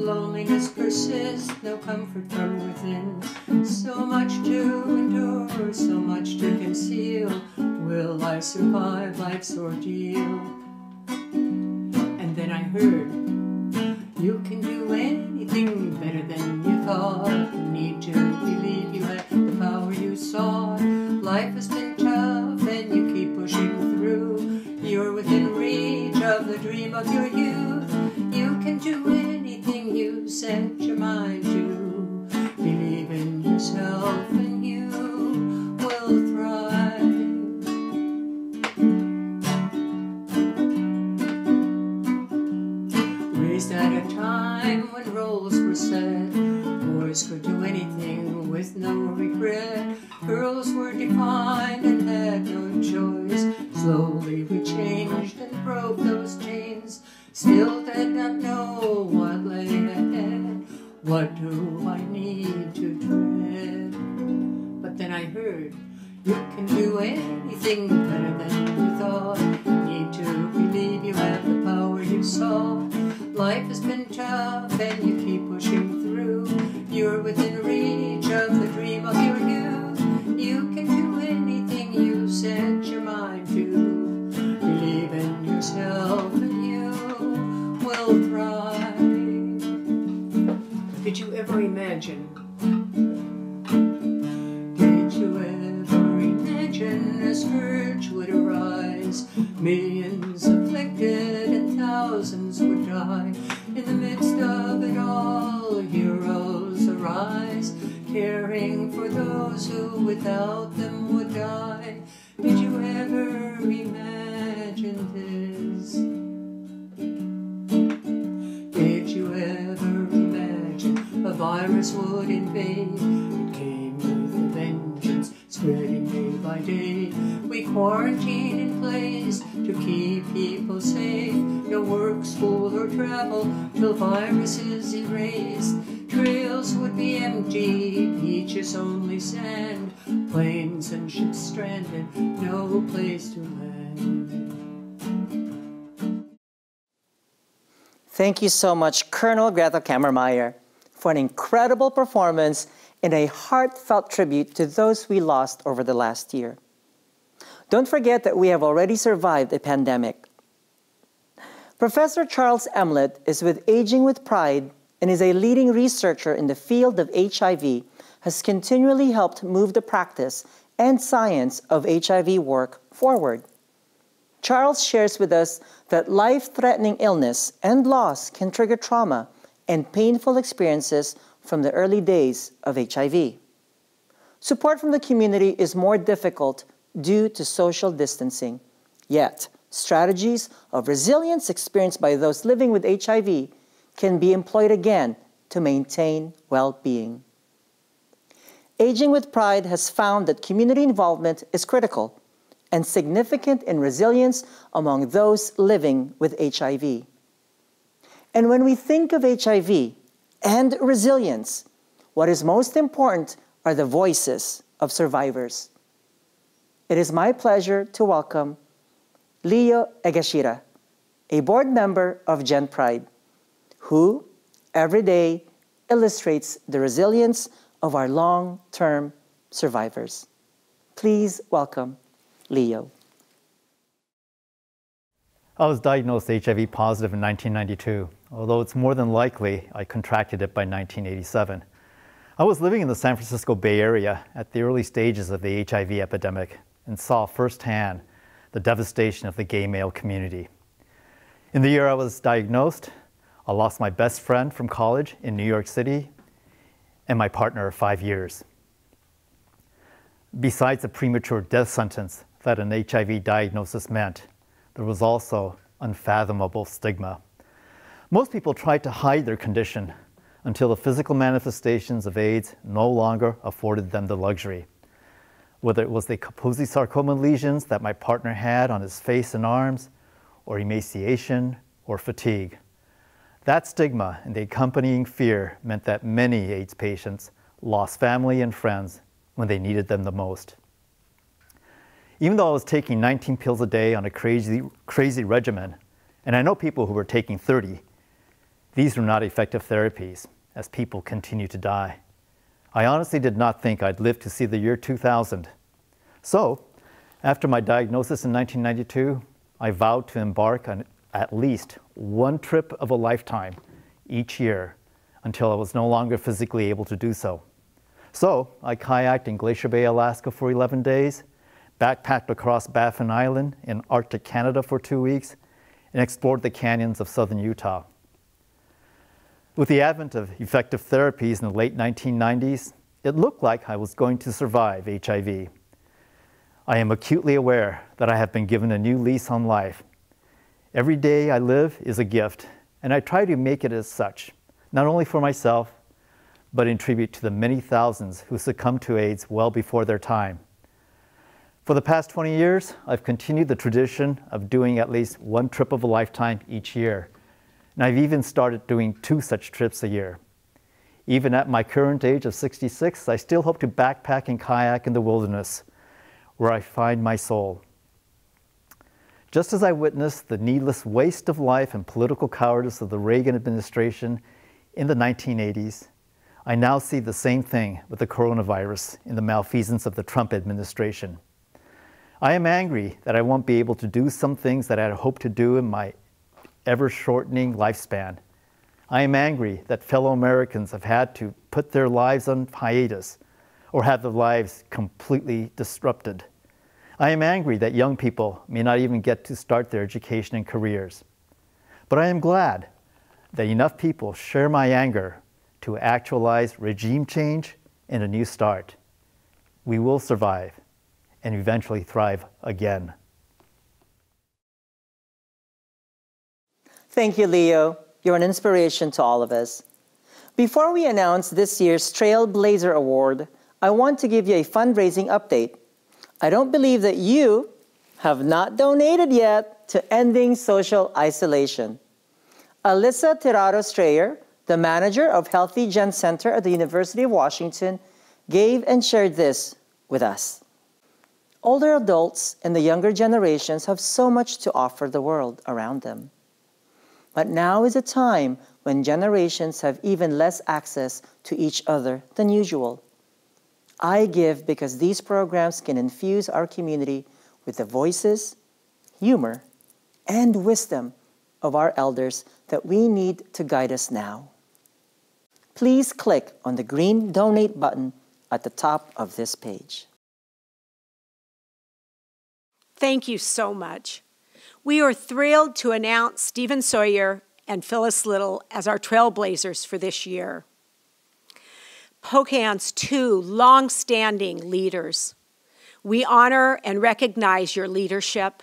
Loneliness persists, no comfort from within. So much to endure, so much to conceal. Will I survive life's ordeal? And then I heard, you can do anything better than you thought. Need to believe you had the power you sought. Life has been tough and you keep pushing through. You're within reach of the dream of your youth. You can do anything you set your mind to. Believe in yourself and you will thrive. Raised at a time when roles were set, boys could do anything with no regret. Girls were defined and had no choice. Slowly we changed and broke those chains. Still did not know what lay ahead. What do I need to dread? But then I heard, you can do anything better than you thought. Need to believe you have the power you saw. Life has been tough and you keep pushing through. You're within reach of the dream of your youth. You can do anything you set your mind to. Believe in yourself and you will thrive. Did you ever imagine? Did you ever imagine a scourge would arise? Millions afflicted and thousands would die. In the midst of it all, heroes arise, caring for those who without them would die. Did you ever imagine this? Did you ever imagine a virus would invade? It came with a vengeance, spreading day by day. We quarantined in place to keep people safe. No work, school, or travel till viruses erased. Trails would be empty, beaches only sand, planes and ships stranded, no place to land. Thank you so much, Colonel Grethe Cammermeyer, for an incredible performance and a heartfelt tribute to those we lost over the last year. Don't forget that we have already survived a pandemic. Professor Charles Emlett is with Aging with Pride and is a leading researcher in the field of H I V, has continually helped move the practice and science of H I V work forward. Charles shares with us that life-threatening illness and loss can trigger trauma and painful experiences from the early days of H I V. Support from the community is more difficult due to social distancing, yet strategies of resilience experienced by those living with H I V can be employed again to maintain well-being. Aging with Pride has found that community involvement is critical and significant in resilience among those living with H I V. And when we think of H I V and resilience, what is most important are the voices of survivors. it is my pleasure to welcome Leo Egashira, a board member of GenPride, who every day illustrates the resilience of our long-term survivors. Please welcome Leo. I was diagnosed H I V positive in nineteen ninety-two, although it's more than likely I contracted it by nineteen eighty-seven. I was living in the San Francisco Bay Area at the early stages of the H I V epidemic and saw firsthand the devastation of the gay male community. In the year I was diagnosed, I lost my best friend from college in New York City and my partner of five years. Besides the premature death sentence that an H I V diagnosis meant, there was also unfathomable stigma. Most people tried to hide their condition until the physical manifestations of AIDS no longer afforded them the luxury. Whether it was the Kaposi sarcoma lesions that my partner had on his face and arms, or emaciation, or fatigue. That stigma and the accompanying fear meant that many AIDS patients lost family and friends when they needed them the most. Even though I was taking nineteen pills a day on a crazy, crazy regimen, and I know people who were taking thirty, these were not effective therapies, as people continue to die. I honestly did not think I'd live to see the year two thousand. So, after my diagnosis in nineteen ninety-two, I vowed to embark on at least one trip of a lifetime each year until I was no longer physically able to do so. So, I kayaked in Glacier Bay, Alaska for eleven days, backpacked across Baffin Island in Arctic Canada for two weeks, and explored the canyons of southern Utah. With the advent of effective therapies in the late nineteen nineties, it looked like I was going to survive H I V. I am acutely aware that I have been given a new lease on life. Every day I live is a gift, and I try to make it as such, not only for myself, but in tribute to the many thousands who succumbed to AIDS well before their time. For the past twenty years, I've continued the tradition of doing at least one trip of a lifetime each year. And I've even started doing two such trips a year. Even at my current age of sixty-six, I still hope to backpack and kayak in the wilderness, where I find my soul. Just as I witnessed the needless waste of life and political cowardice of the Reagan administration in the nineteen eighties, I now see the same thing with the coronavirus in the malfeasance of the Trump administration. I am angry that I won't be able to do some things that I had hoped to do in my ever-shortening lifespan. I am angry that fellow Americans have had to put their lives on hiatus or have their lives completely disrupted. I am angry that young people may not even get to start their education and careers. But I am glad that enough people share my anger to actualize regime change and a new start. We will survive and eventually thrive again. Thank you, Leo. You're an inspiration to all of us. Before we announce this year's Trailblazer Award, I want to give you a fundraising update. I don't believe that you have not donated yet to Ending Social Isolation. Alyssa Tirado Strayer, the manager of Healthy Gen Center at the University of Washington, gave and shared this with us. Older adults and the younger generations have so much to offer the world around them. But now is a time when generations have even less access to each other than usual. I give because these programs can infuse our community with the voices, humor, and wisdom of our elders that we need to guide us now. Please click on the green Donate button at the top of this page. Thank you so much. We are thrilled to announce Stephen Sawyer and Phyllis Little as our trailblazers for this year. POCAAN's two long-standing leaders. We honor and recognize your leadership,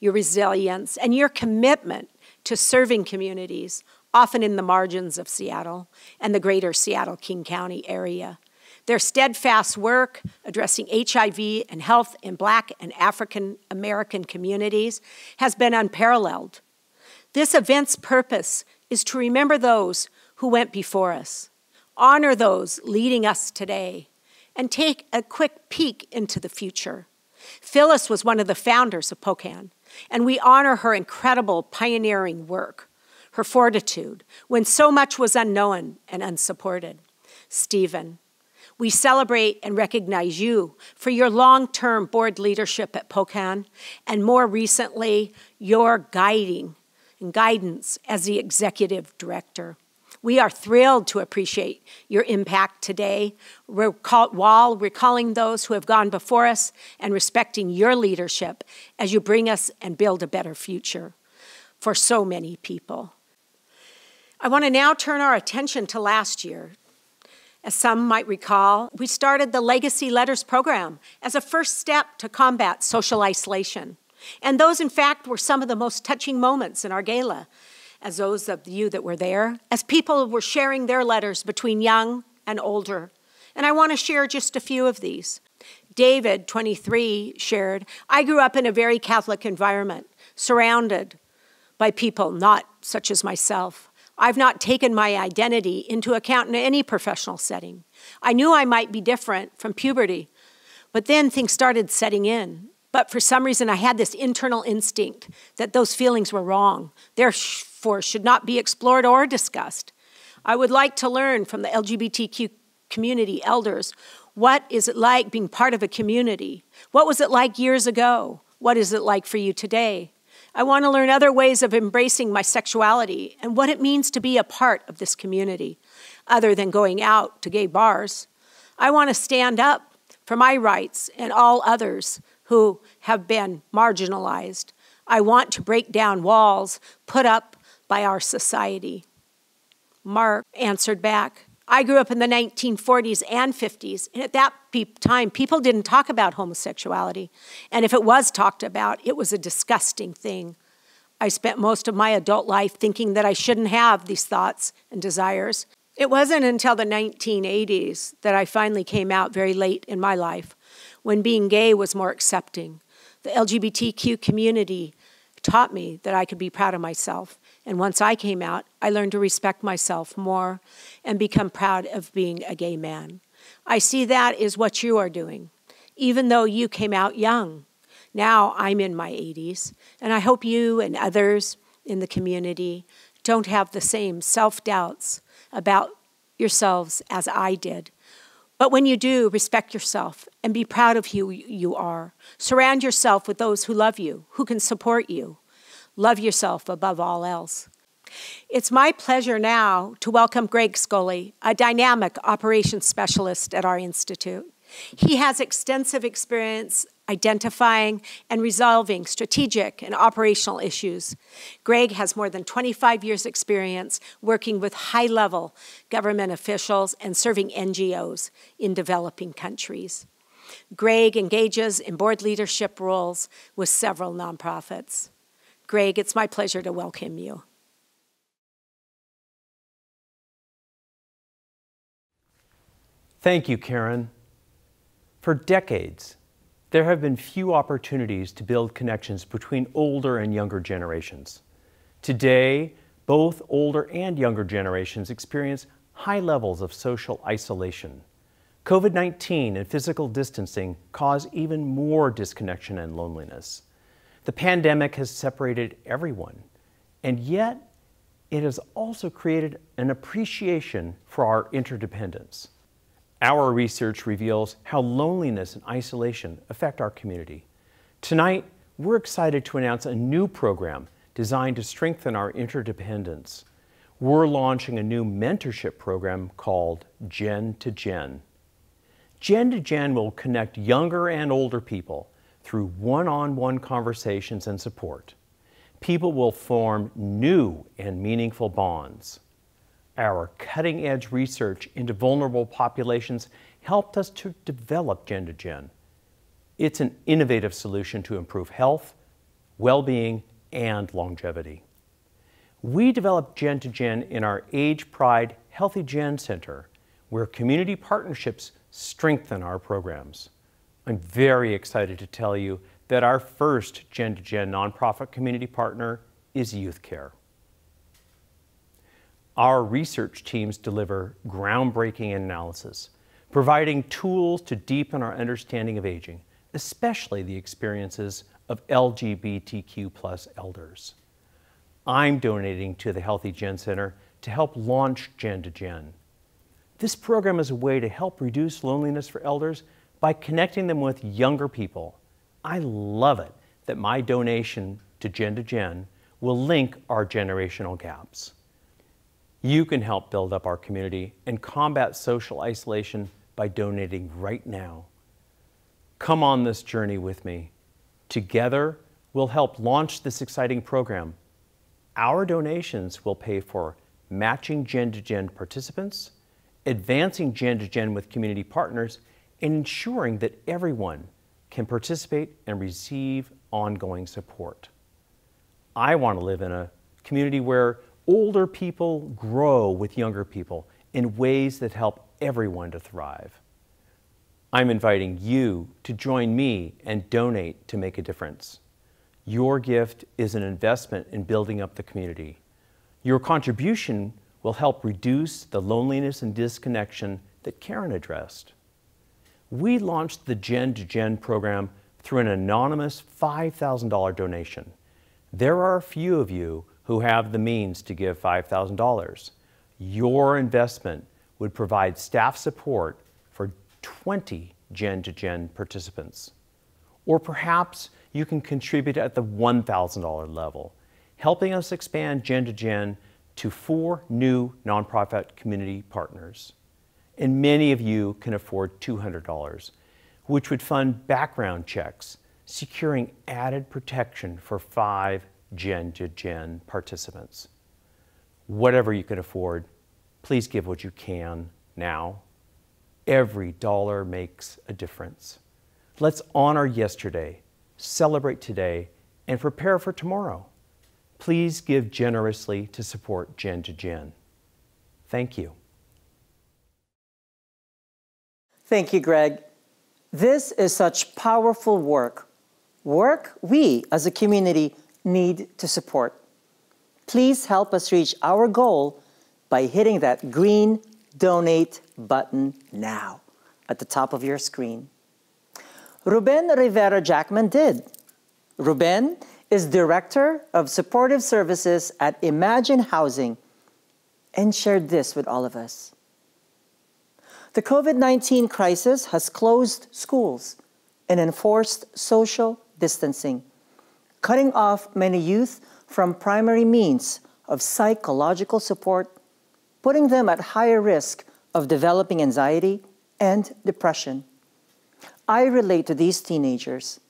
your resilience, and your commitment to serving communities, often in the margins of Seattle and the greater Seattle-King County area. Their steadfast work addressing H I V and health in Black and African American communities has been unparalleled. This event's purpose is to remember those who went before us, honor those leading us today, and take a quick peek into the future. Phyllis was one of the founders of POCAAN, and we honor her incredible pioneering work, her fortitude, when so much was unknown and unsupported. Stephen, we celebrate and recognize you for your long-term board leadership at POCAAN, and more recently, your guiding and guidance as the executive director. We are thrilled to appreciate your impact today, recall, while recalling those who have gone before us and respecting your leadership as you bring us and build a better future for so many people. I want to now turn our attention to last year. As some might recall, we started the Legacy Letters program as a first step to combat social isolation. And those, in fact, were some of the most touching moments in our gala, as those of you that were there, as people were sharing their letters between young and older. And I want to share just a few of these. David, twenty-three, shared, I grew up in a very Catholic environment, surrounded by people not such as myself. I've not taken my identity into account in any professional setting. I knew I might be different from puberty, but then things started setting in. But for some reason, I had this internal instinct that those feelings were wrong, therefore should not be explored or discussed. I would like to learn from the L G B T Q community elders, what is it like being part of a community? What was it like years ago? What is it like for you today? I want to learn other ways of embracing my sexuality and what it means to be a part of this community, other than going out to gay bars. I want to stand up for my rights and all others who have been marginalized. I want to break down walls put up by our society. Mark answered back, I grew up in the nineteen forties and fifties, and at that pe- time, people didn't talk about homosexuality. And if it was talked about, it was a disgusting thing. I spent most of my adult life thinking that I shouldn't have these thoughts and desires. It wasn't until the nineteen eighties that I finally came out very late in my life, when being gay was more accepting. The L G B T Q community taught me that I could be proud of myself. And once I came out, I learned to respect myself more and become proud of being a gay man. I see that is what you are doing, even though you came out young. Now I'm in my eighties, and I hope you and others in the community don't have the same self-doubts about yourselves as I did. But when you do, respect yourself and be proud of who you are. Surround yourself with those who love you, who can support you. Love yourself above all else. It's my pleasure now to welcome Greg Scully, a dynamic operations specialist at our institute. He has extensive experience identifying and resolving strategic and operational issues. Greg has more than twenty-five years' experience working with high-level government officials and serving N G Os in developing countries. Greg engages in board leadership roles with several nonprofits. Greg, it's my pleasure to welcome you. Thank you, Karen. For decades, there have been few opportunities to build connections between older and younger generations. Today, both older and younger generations experience high levels of social isolation. COVID nineteen and physical distancing cause even more disconnection and loneliness. The pandemic has separated everyone, and yet it has also created an appreciation for our interdependence. Our research reveals how loneliness and isolation affect our community. Tonight, we're excited to announce a new program designed to strengthen our interdependence. We're launching a new mentorship program called Gen to Gen. Gen to Gen will connect younger and older people through one-on-one conversations and support. People will form new and meaningful bonds. Our cutting-edge research into vulnerable populations helped us to develop Gen to Gen. It's an innovative solution to improve health, well-being, and longevity. We developed Gen to Gen in our Age Pride Healthy Gen Center, where community partnerships strengthen our programs. I'm very excited to tell you that our first Gen to Gen nonprofit community partner is Youth Care. Our research teams deliver groundbreaking analysis, providing tools to deepen our understanding of aging, especially the experiences of L G B T Q plus elders. I'm donating to the Healthy Gen Center to help launch Gen to Gen. This program is a way to help reduce loneliness for elders by connecting them with younger people. I love it that my donation to Gen to Gen will link our generational gaps. You can help build up our community and combat social isolation by donating right now. Come on this journey with me. Together, we'll help launch this exciting program. Our donations will pay for matching Gen to Gen participants, advancing Gen to Gen with community partners, and ensuring that everyone can participate and receive ongoing support. I want to live in a community where older people grow with younger people in ways that help everyone to thrive. I'm inviting you to join me and donate to make a difference. Your gift is an investment in building up the community. Your contribution will help reduce the loneliness and disconnection that Karen addressed. We launched the Gen to Gen program through an anonymous five thousand dollar donation. There are a few of you who have the means to give five thousand dollars. Your investment would provide staff support for twenty Gen to Gen participants. Or perhaps you can contribute at the one thousand dollar level, helping us expand Gen to Gen to four new nonprofit community partners. And many of you can afford two hundred dollars, which would fund background checks, securing added protection for five Gen to Gen participants. Whatever you can afford, please give what you can now. Every dollar makes a difference. Let's honor yesterday, celebrate today, and prepare for tomorrow. Please give generously to support Gen to Gen. Thank you. Thank you, Greg. This is such powerful work. Work we, as a community, need to support. Please help us reach our goal by hitting that green donate button now at the top of your screen. Ruben Rivera-Jackman did. Ruben is Director of Supportive Services at Imagine Housing and shared this with all of us. The COVID nineteen crisis has closed schools and enforced social distancing, cutting off many youth from primary means of psychological support, putting them at higher risk of developing anxiety and depression. I relate to these teenagers.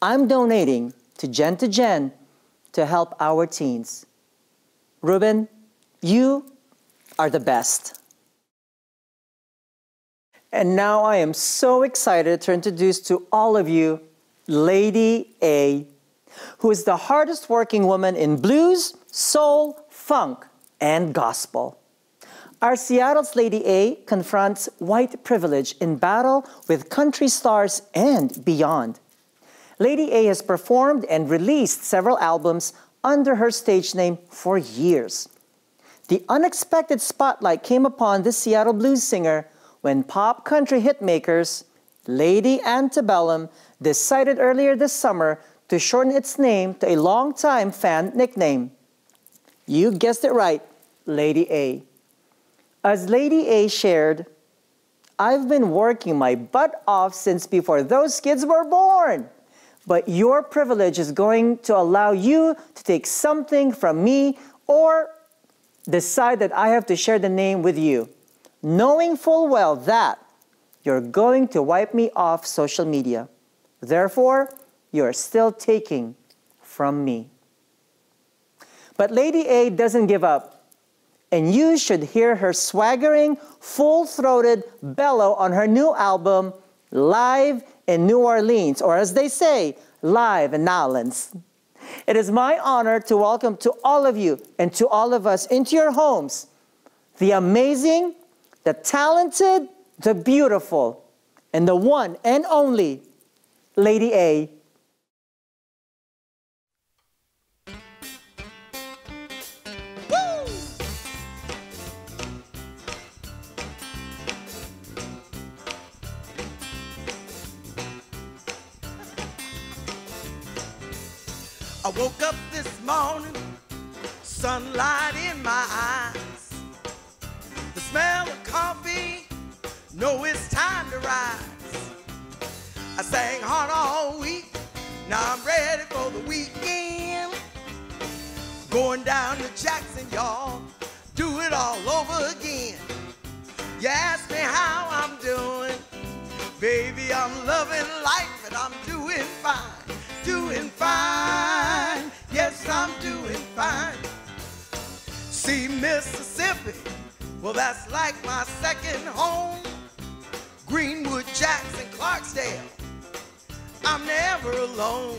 I'm donating to Gen to Gen to help our teens. Ruben, you are the best. And now I am so excited to introduce to all of you Lady A, who is the hardest working woman in blues, soul, funk, and gospel. Our Seattle's Lady A confronts white privilege in battle with country stars and beyond. Lady A has performed and released several albums under her stage name for years. The unexpected spotlight came upon this Seattle blues singer when pop country hitmakers Lady Antebellum decided earlier this summer to shorten its name to a longtime fan nickname. You guessed it right, Lady A. As Lady A shared, I've been working my butt off since before those kids were born, but your privilege is going to allow you to take something from me or decide that I have to share the name with you, knowing full well that you're going to wipe me off social media. Therefore, you're still taking from me. But Lady A doesn't give up, and you should hear her swaggering, full-throated bellow on her new album, Live in New Orleans, or as they say, Live in Nolens. It is my honor to welcome to all of you and to all of us into your homes the amazing, the talented, the beautiful, and the one and only Lady A. I woke up this morning, sunlight in my eyes. The smell of coffee, know it's time to rise. I sang hard all week, now I'm ready for the weekend. Going down to Jackson, y'all, do it all over again. You ask me how I'm doing, baby, I'm loving life and I'm doing fine. Doing fine, yes, I'm doing fine. See Mississippi, well, that's like my second home. Greenwood, Jackson, Clarksdale, I'm never alone.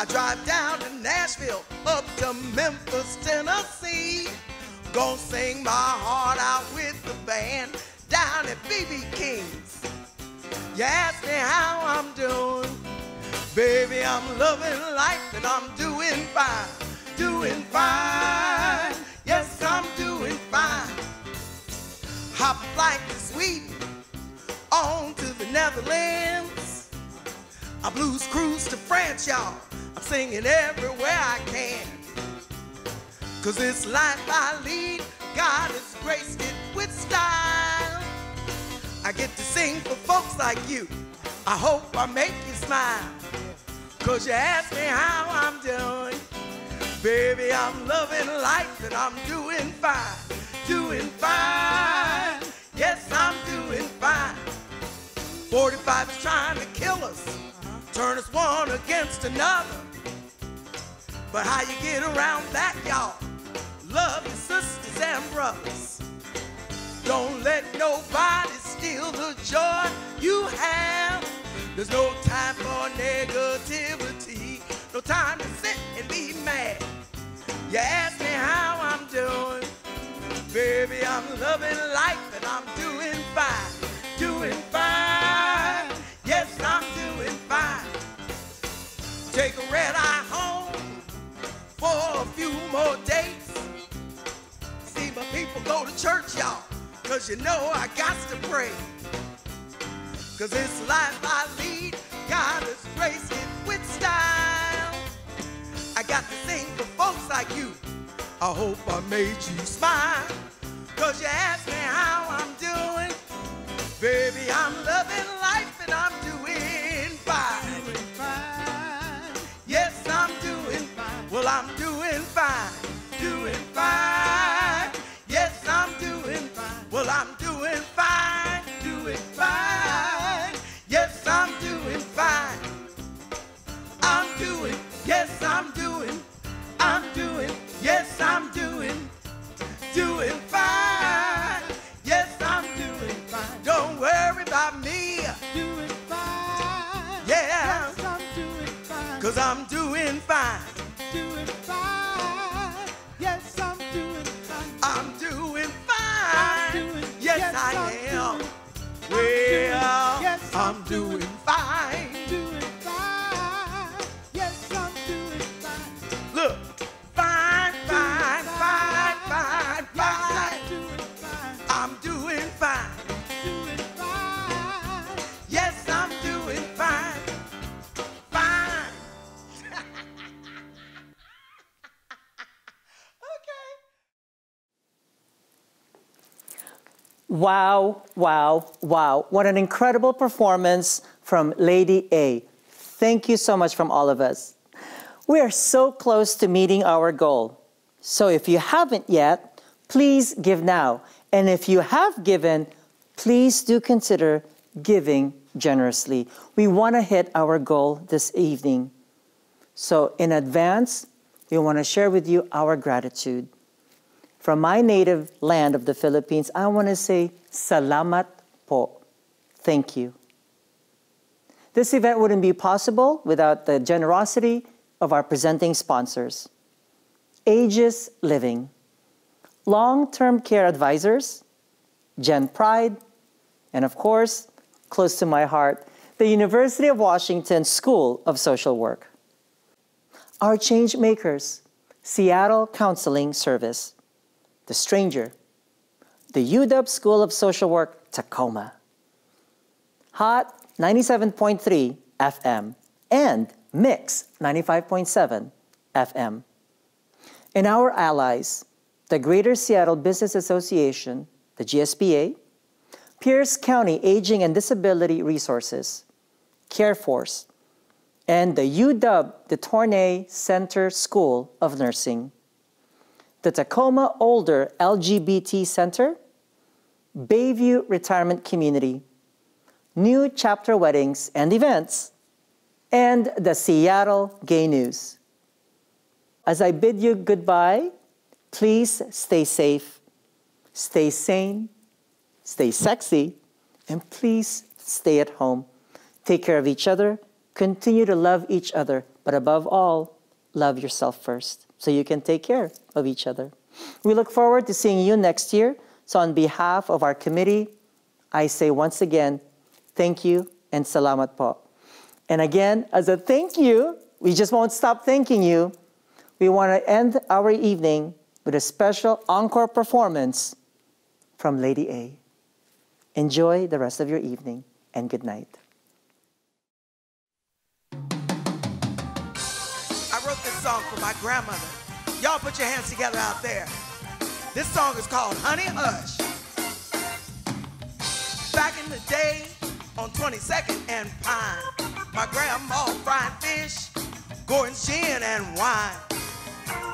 I drive down to Nashville, up to Memphis, Tennessee. Gonna sing my heart out with the band down at B B King's. You ask me how I'm doing, baby, I'm loving life and I'm doing fine, doing fine, yes, I'm doing fine. Hop like to Sweden, on to the Netherlands. I blues cruise to France, y'all, I'm singing everywhere I can. Cause this life I lead, God has graced it with style. I get to sing for folks like you, I hope I make you smile. Cause you ask me how I'm doing, baby, I'm loving life and I'm doing fine, doing fine, yes, I'm doing fine. forty-five is trying to kill us, turn us one against another. But how you get around that, y'all? Love your sisters and brothers. Don't let nobody steal the joy you have. There's no time for negativity, no time to sit and be mad. You ask me how I'm doing, baby, I'm loving life and I'm doing fine, doing fine, yes, I'm doing fine. Take a red eye home for a few more days. See my people go to church, y'all, cause you know I got to pray. Cause this life I lead, God has graced it with style. I got to sing for folks like you, I hope I made you smile. Cause you ask me how I'm doing, baby, I'm loving life and I'm doing fine. Doing fine. Yes, I'm doing fine. Well, I'm doing fine, doing fine. Yes, I'm doing fine. Well, I'm doing fine, doing fine. I'm doing fine, I'm doing, yes, I'm doing, I'm doing, yes, I'm doing, doing fine, yes, I'm doing fine, don't worry about me, doing fine, yeah, yes, I'm doing fine, cause I'm doing fine, doing fine, yes, I'm doing fine, I'm doing fine, yes, I am, well, I'm doing fine. Doing fine. Yes, I'm doing fine. Look, fine, fine, fine, fine, fine. I'm doing fine. Doing fine. Yes, I'm doing fine. Fine. Okay. Wow. Wow, wow, what an incredible performance from Lady A. Thank you so much from all of us. We are so close to meeting our goal. So if you haven't yet, please give now. And if you have given, please do consider giving generously. We want to hit our goal this evening. So in advance, we want to share with you our gratitude. From my native land of the Philippines, I want to say salamat po. Thank you. This event wouldn't be possible without the generosity of our presenting sponsors. Aegis Living, Long-Term Care Advisors, GenPride, and of course, close to my heart, the University of Washington School of Social Work. Our change makers, Seattle Counseling Service, The Stranger, the U W School of Social Work, Tacoma, Hot ninety-seven point three F M, and Mix ninety-five point seven F M. And our allies, the Greater Seattle Business Association, the G S B A, Pierce County Aging and Disability Resources, CareForce, and the U W de Tournai Center School of Nursing, the Tacoma Older L G B T Center, Bayview Retirement Community, New Chapter Weddings and Events, and the Seattle Gay News. As I bid you goodbye, please stay safe, stay sane, stay sexy, and please stay at home. Take care of each other, continue to love each other, but above all, love yourself first so you can take care of each other. We look forward to seeing you next year. So on behalf of our committee, I say once again, thank you and salamat po. And again, as a thank you, we just won't stop thanking you. We want to end our evening with a special encore performance from Lady A. Enjoy the rest of your evening and good night. I wrote this song for my grandmother. Y'all put your hands together out there. This song is called Honey Hush. Back in the day on twenty-second and Pine, my grandma fried fish, gourd gin and wine.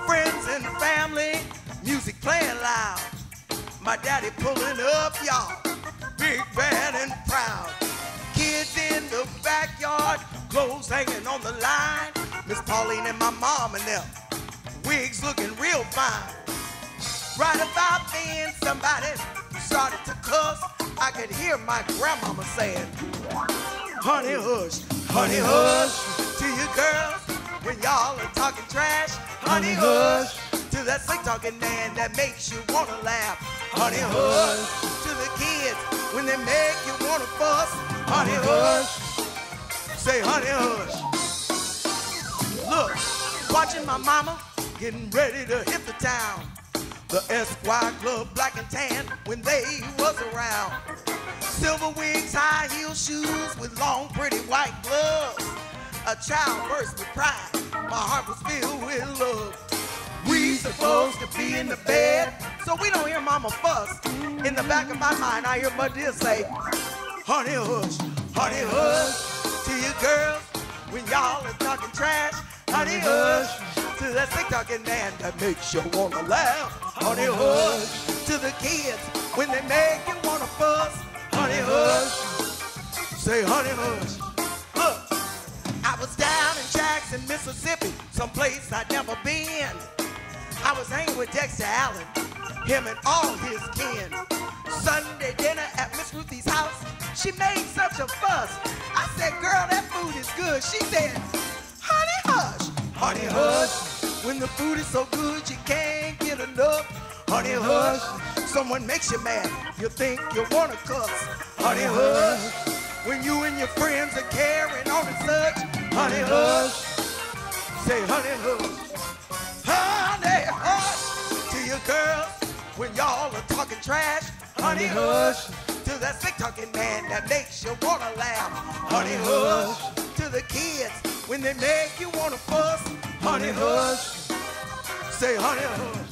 Friends and family, music playing loud. My daddy pulling up, y'all, big, bad, and proud. Kids in the backyard, clothes hanging on the line. Miss Pauline and my mom and them, wigs looking real fine. Right about then, somebody started to cuss. I could hear my grandmama saying, honey hush, honey hush to you girls when y'all are talking trash. Honey hush to that slick-talking man that makes you want to laugh. Honey hush to the kids when they make you want to fuss. Honey hush, say honey hush. Look, watching my mama getting ready to hit the town. The Esquire Club black and tan when they was around. Silver wigs, high heel shoes with long pretty white gloves. A child burst with pride, my heart was filled with love. We supposed to be in the bed so we don't hear mama fuss. In the back of my mind I hear my dear say, honey hush, honey hush to you girls when y'all are talking trash. Honey hush to that sick-talking man that makes you want to laugh. Honey hush to the kids when they make you want to fuss. Honey hush, say honey hush. Look, I was down in Jackson, Mississippi, someplace I'd never been. I was hanging with Dexter Allen, him and all his kin. Sunday dinner at Miss Ruthie's house, she made such a fuss. I said, girl, that food is good. She said, honey hush. Honey hush, when the food is so good you can't get enough. Honey hush, someone makes you mad, you think you want to cuss. Honey hush, when you and your friends are carrying on and such. Honey hush, say honey hush. Honey hush, to your girls when y'all are talking trash. Honey hush, to that sick-talking man that makes you want to laugh. Honey hush, to the kids when they make you want to fuss. Honey hush, say honey hush.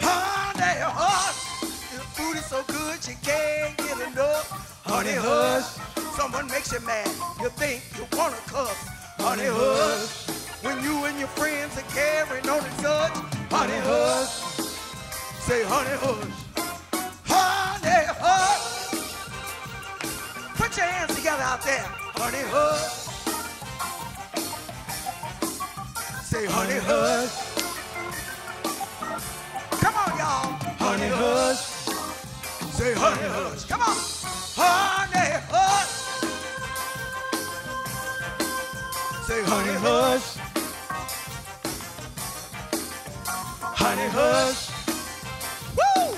Honey hush, the food is so good you can't get enough. Honey hush, someone makes you mad, you think you want to cuss. Honey hush, when you and your friends are carrying on and such. Honey hush, say honey hush. Honey hush, put your hands together out there. Honey hush, say honey hush. Come on, y'all. Honey hush. Say honey hush. Come on. Honey hush. Say honey hush. Honey hush. Woo!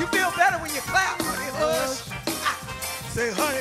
You feel better when you clap. Honey hush. Say honey.